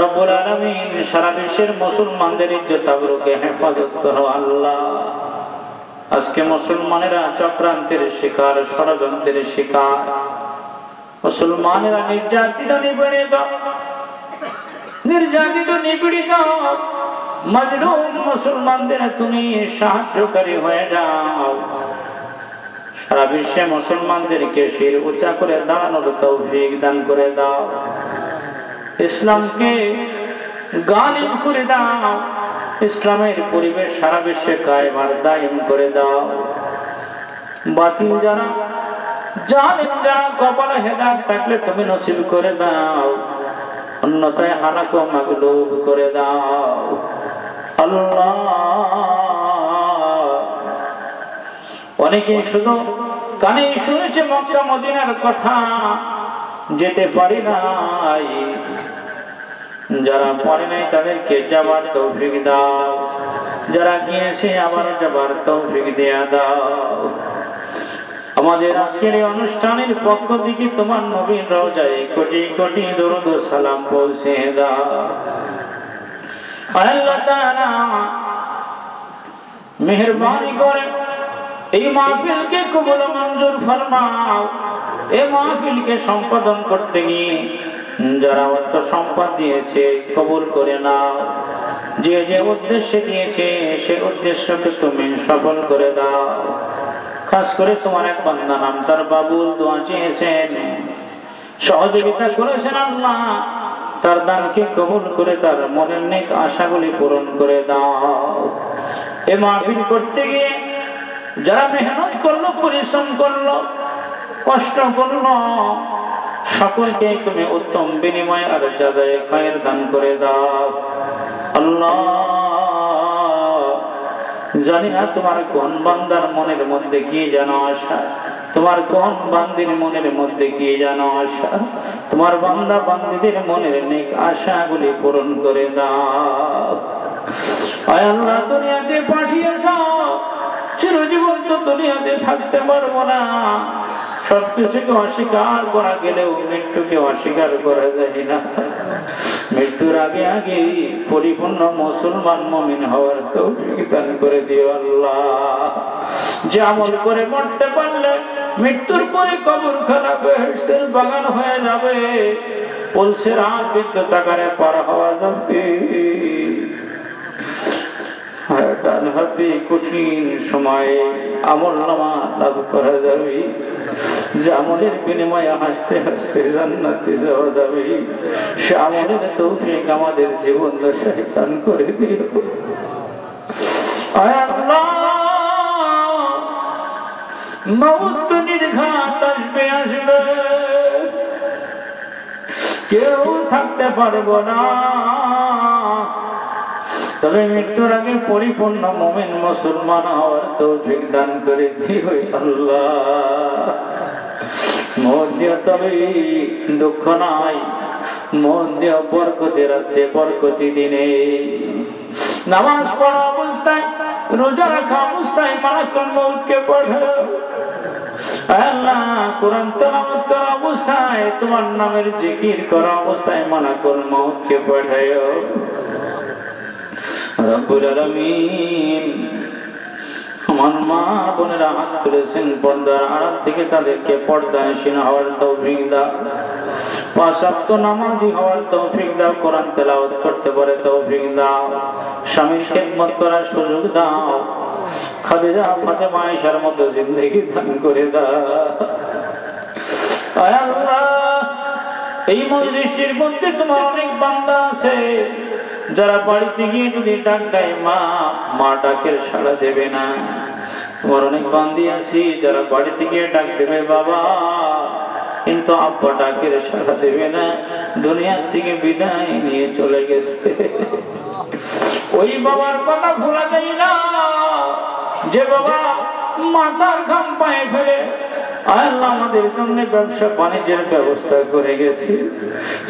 রব্বুল আলামিন। সারা বিশ্বের মুসলমানদের ইজ্জত আবরুকে হেফাজত করো আল্লাহ। আজকে মুসলমানেরা চক্রান্তের শিকার, ষড়যন্ত্রের শিকার, মুসলমানেরা নির্যাতিত নিপীড়িত, নির্যাতিত নিপীড়িত মজলুম মুসলমানদের তুমি সাহায্যকারী হয়ে যাও। সারা বিশ্বে মুসলমানদেরকে শির উঁচা করে দাঁড়ানোর তৌফিক দান করে দাও, ইসলামকে গালিব করে দাও, ইসলামের পরিবেশ সারা বিশ্বে কায়েম আর দায়েম করে দাও। বাতিল যারা জালেম যারা কপালে হেদায়েত থাকলে তুমি নসিব করে দাও, অন্যতায় হালাকো মাগলুব করে দাও আল্লাহ। অনেকে শুধু কানে শুনেছে মক্কা মদিনার কথা, যেতে পারি নাই, যারা পারে নাই তাদেরকে যাবার তৌফিক দাও, যারা গিয়েছে আবার যাবার তৌফিক দেয়া দাও। আমাদের আজকের অনুষ্ঠানের পক্ষ থেকে তোমার নবীন রওজায় কোটি কোটি দরুদ ও সালাম পৌঁছে দাও আল্লাহ তাআলা। মেহেরবানি করে এই মাহফিলকে কবুল ও মঞ্জুর ফরমাও। এই মাহফিলকে সম্পাদন করতে গিয়ে যারা অর্থ সম্পদ দিয়েছে কবুল করে নাও, যে যে উদ্দেশ্যে দিয়েছে সে উদ্দেশ্যকে তুমি সফল করে দাও। খাস করে তোমার এক বান্দা নাম তার বাবুল দোয়া চেয়েছেন, সহযোগিতা করেছেন আল্লাহ, তার দানকে কবুল করে তার মনের নেক আশাগুলি পূরণ করে দাও। এ মাহফিল করতে গিয়ে যারা মেহনত করলো, পরিশ্রম করলো, কষ্ট করলো, সকলকে তুমি উত্তম বিনিময় আর জাযায়ে খায়ের দান করে দাও আল্লাহ। জানি না তোমার কোন বান্দার মনের মধ্যে কি জানো আশা, তোমার কোন বান্দির মনের মধ্যে কি জানো আশা, তোমার বান্দা বান্দিদের মনের নেক আশাগুলি পূরণ করে দাও আল্লাহ। দুনিয়াতে পাঠিয়েছ, চিরজীবন তো দুনিয়াতে থাকতে পারবো না, সবকিছুকে অস্বীকার করা গেলেও মৃত্যুকে অস্বীকার করা যায় না। মৃত্যুর আগে আগে পরিপূর্ণ মুসলমান মুমিন হওয়ার তৌফিক দান করে দিও আল্লাহ। যে আমল করে মরতে পারলে মৃত্যুর পরে কবরখানা বেহেশতের বাগান হয়ে যাবে, পলসের আর বিদ্যুৎ আকারে পার হওয়া যাবে। হাতে কঠিন সময়ে আমল নামা লাভ করা যাবে, যে আমলের বিনিময়ে হাসতে হাসতে জান্নাতে যাওয়া যাবে। সে আমলের তৌফিক আমাদের জীবন দশায় দান করে দিও আল্লাহ। মওত নির্ঘাত আসবে আসবে, কেউ থাকতে পারবো না, তবে মৃত্যুর আগে পরিপূর্ণ মুমিন মুসলমান হওয়ার তৌফিক দান করে দিও আল্লাহ। মন দিয়া তবে দুঃখ নাই, মন দিয়া বরকতে রাখতে বরকতি দিনে। নামাজ পড়া অবস্থায়, রোজা রাখা অবস্থায় মালাকুল মউতকে পড়ো। আল্লাহ কুরআন তেলাওয়াত করা অবস্থায়, তোমার নামের জিকির করা অবস্থায় মালাকুল মউতকে পড়ায়। রব্বুল আলামিন আমার মা বোনেরা হাত তুলেছেন পর্দার আড়াল থেকে, তাদেরকে পর্দাহীন হওয়ার তৌফিক দাও, পাঁচ ওয়াক্ত নামাজি হওয়ার তৌফিক দাও, কোরআন তেলাওয়াত করতে পারে তৌফিক দাও, স্বামীর খেদমত করার সুযোগ দাও, খাদিজা ফাতেমা আয়েশার মতো জিন্দেগি দান করে দাও। আয় আল্লাহ, এই মজলিসের মধ্যে তোমার অনেক বান্দা আছে যারা বাড়িতে গিয়ে যদি ডাক দেয় মা, মা ডাকের সাড়া দেবে না। তোমার অনেক বান্দি আছি যারা বাড়িতে গিয়ে ডাক দেবে বাবা, কিন্তু আব্বা ডাকের সাড়া দেবে না, দুনিয়ার থেকে বিদায় নিয়ে চলে গেছে। ওই বাবার কথা ভোলা যায় না যে বাবা মাথার ঘাম পায়ে ফেলে আল্লাহ আমাদের জন্য ব্যবসা বাণিজ্যের ব্যবস্থা করে গেছে,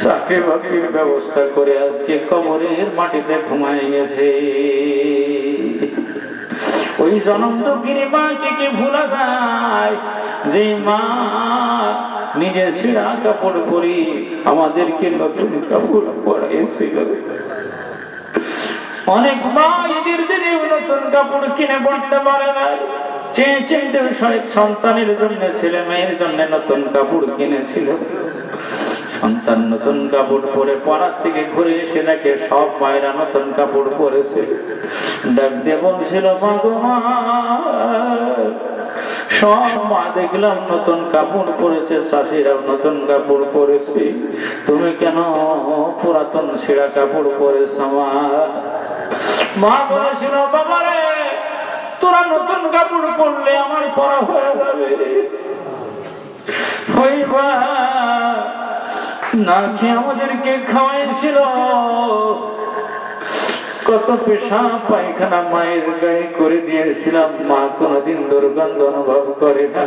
চাকরি বাকরির ব্যবস্থা করে আজকে কবরের মাটিতে ঘুমায় গেছে। ওই জনন্ত গিরি মাকে কি ভুলা যায় যে মা নিজে ছিঁড়া কাপড় পরি আমাদেরকে নতুন কাপড় পরাইছিল। অনেক মা ঈদের দিনে নতুন কাপড় কিনে পড়তে পারে না, সন্তানের জন্য ছেলে মেয়ের জন্য নতুন কাপড় কিনেছিল, সন্তান নতুন কাপড় পরে পড়ার থেকে ঘুরে এসে দেখে সব মায়েরা নতুন কাপড় পরেছে, ডাক দিয়ে বলছিল মা গো মা, সব মা দেখলাম নতুন কাপড় পরেছে, শাশুড়িরাও নতুন কাপড় পরেছে, তুমি কেন পুরাতন ছেঁড়া কাপড় পরেছ মা? মা বলেছিল বাবা রে, তোরা নতুন কাপড় পরলে আমার পরা হয়ে যাবে, হইবা না কি আমাদেরকে খাওয়াইছিল, কত পেশাব পায়খানা মায়ের গায়ে করে দিয়েছিলাম, মা কোনোদিন দুর্গন্ধ অনুভব করে না,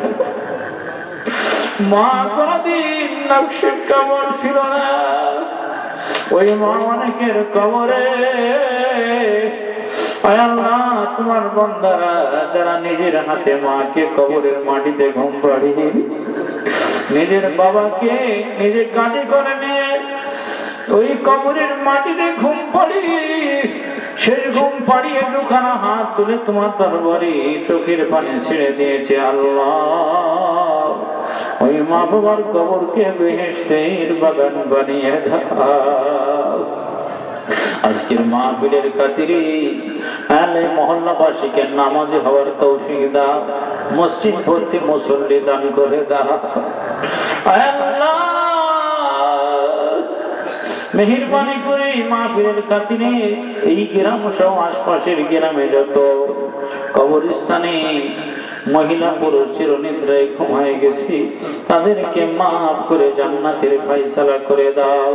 মা কোনোদিন নকশা কাপড় ছিল না, ওই মা অনেকের কবরে। আল্লাহ তোমার বান্দারা যারা নিজের হাতে মাকে কবরের মাটিতে ঘুম পাড়িয়ে, নিজের বাবাকে নিজে গাড়ি করে নিয়ে ওই কবরের মাটিতে ঘুম পাড়িয়ে, সেই ঘুম পাড়িয়ে দুখানা হাত তুলে তোমার দরবারে চোখের পানি ছেড়ে দিয়েছে আল্লাহ, ওই মা বাবার কবরকে বেহেশতের বাগান বানিয়ে দাও। আজকের মাহফিলের খাতিরে আলে মহল্লাবাসীকে নামাজি হওয়ার তৌফিক দাও, মসজিদ ভর্তি মুসল্লি দান করে দাও। আল্লাহ মেহেরবানি করে মাহফিলের খাতিরে এই গ্রাম সহ আশপাশের গ্রামে যত কবরস্থানে মহিলা পুরুষ চিরনিদ্রায় ঘুমায় গেছি তাদেরকে মাফ করে জান্নাতের ফয়সালা করে দাও,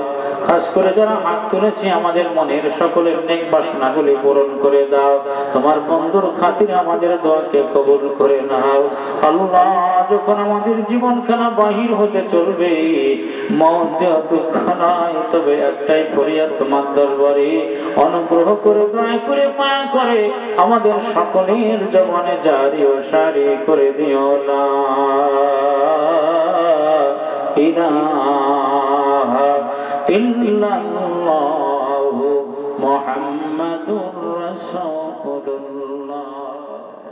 খাস করে যারা হাত তুলেছি আমাদের মনের সকলের নেক বাসনাগুলি পূরণ করে দাও, তোমার বন্ধুর খাতিরে আমাদের দোয়াকে কবুল করে নাও। আল্লাহ যখন আমাদের জীবনখানা বাহির হতে চলবে, মন দেওয়া দুঃখ নাই, তবে একটাই ফরিয়াদ তোমার দরবারে, অনুগ্রহ করে দয়া করে মায়া করে আমাদের সকলের জবানে জারি ও সারি করে দিও লা ইলাহা ইল্লাল্লাহু মুহাম্মাদুর রাসূলুল্লাহ।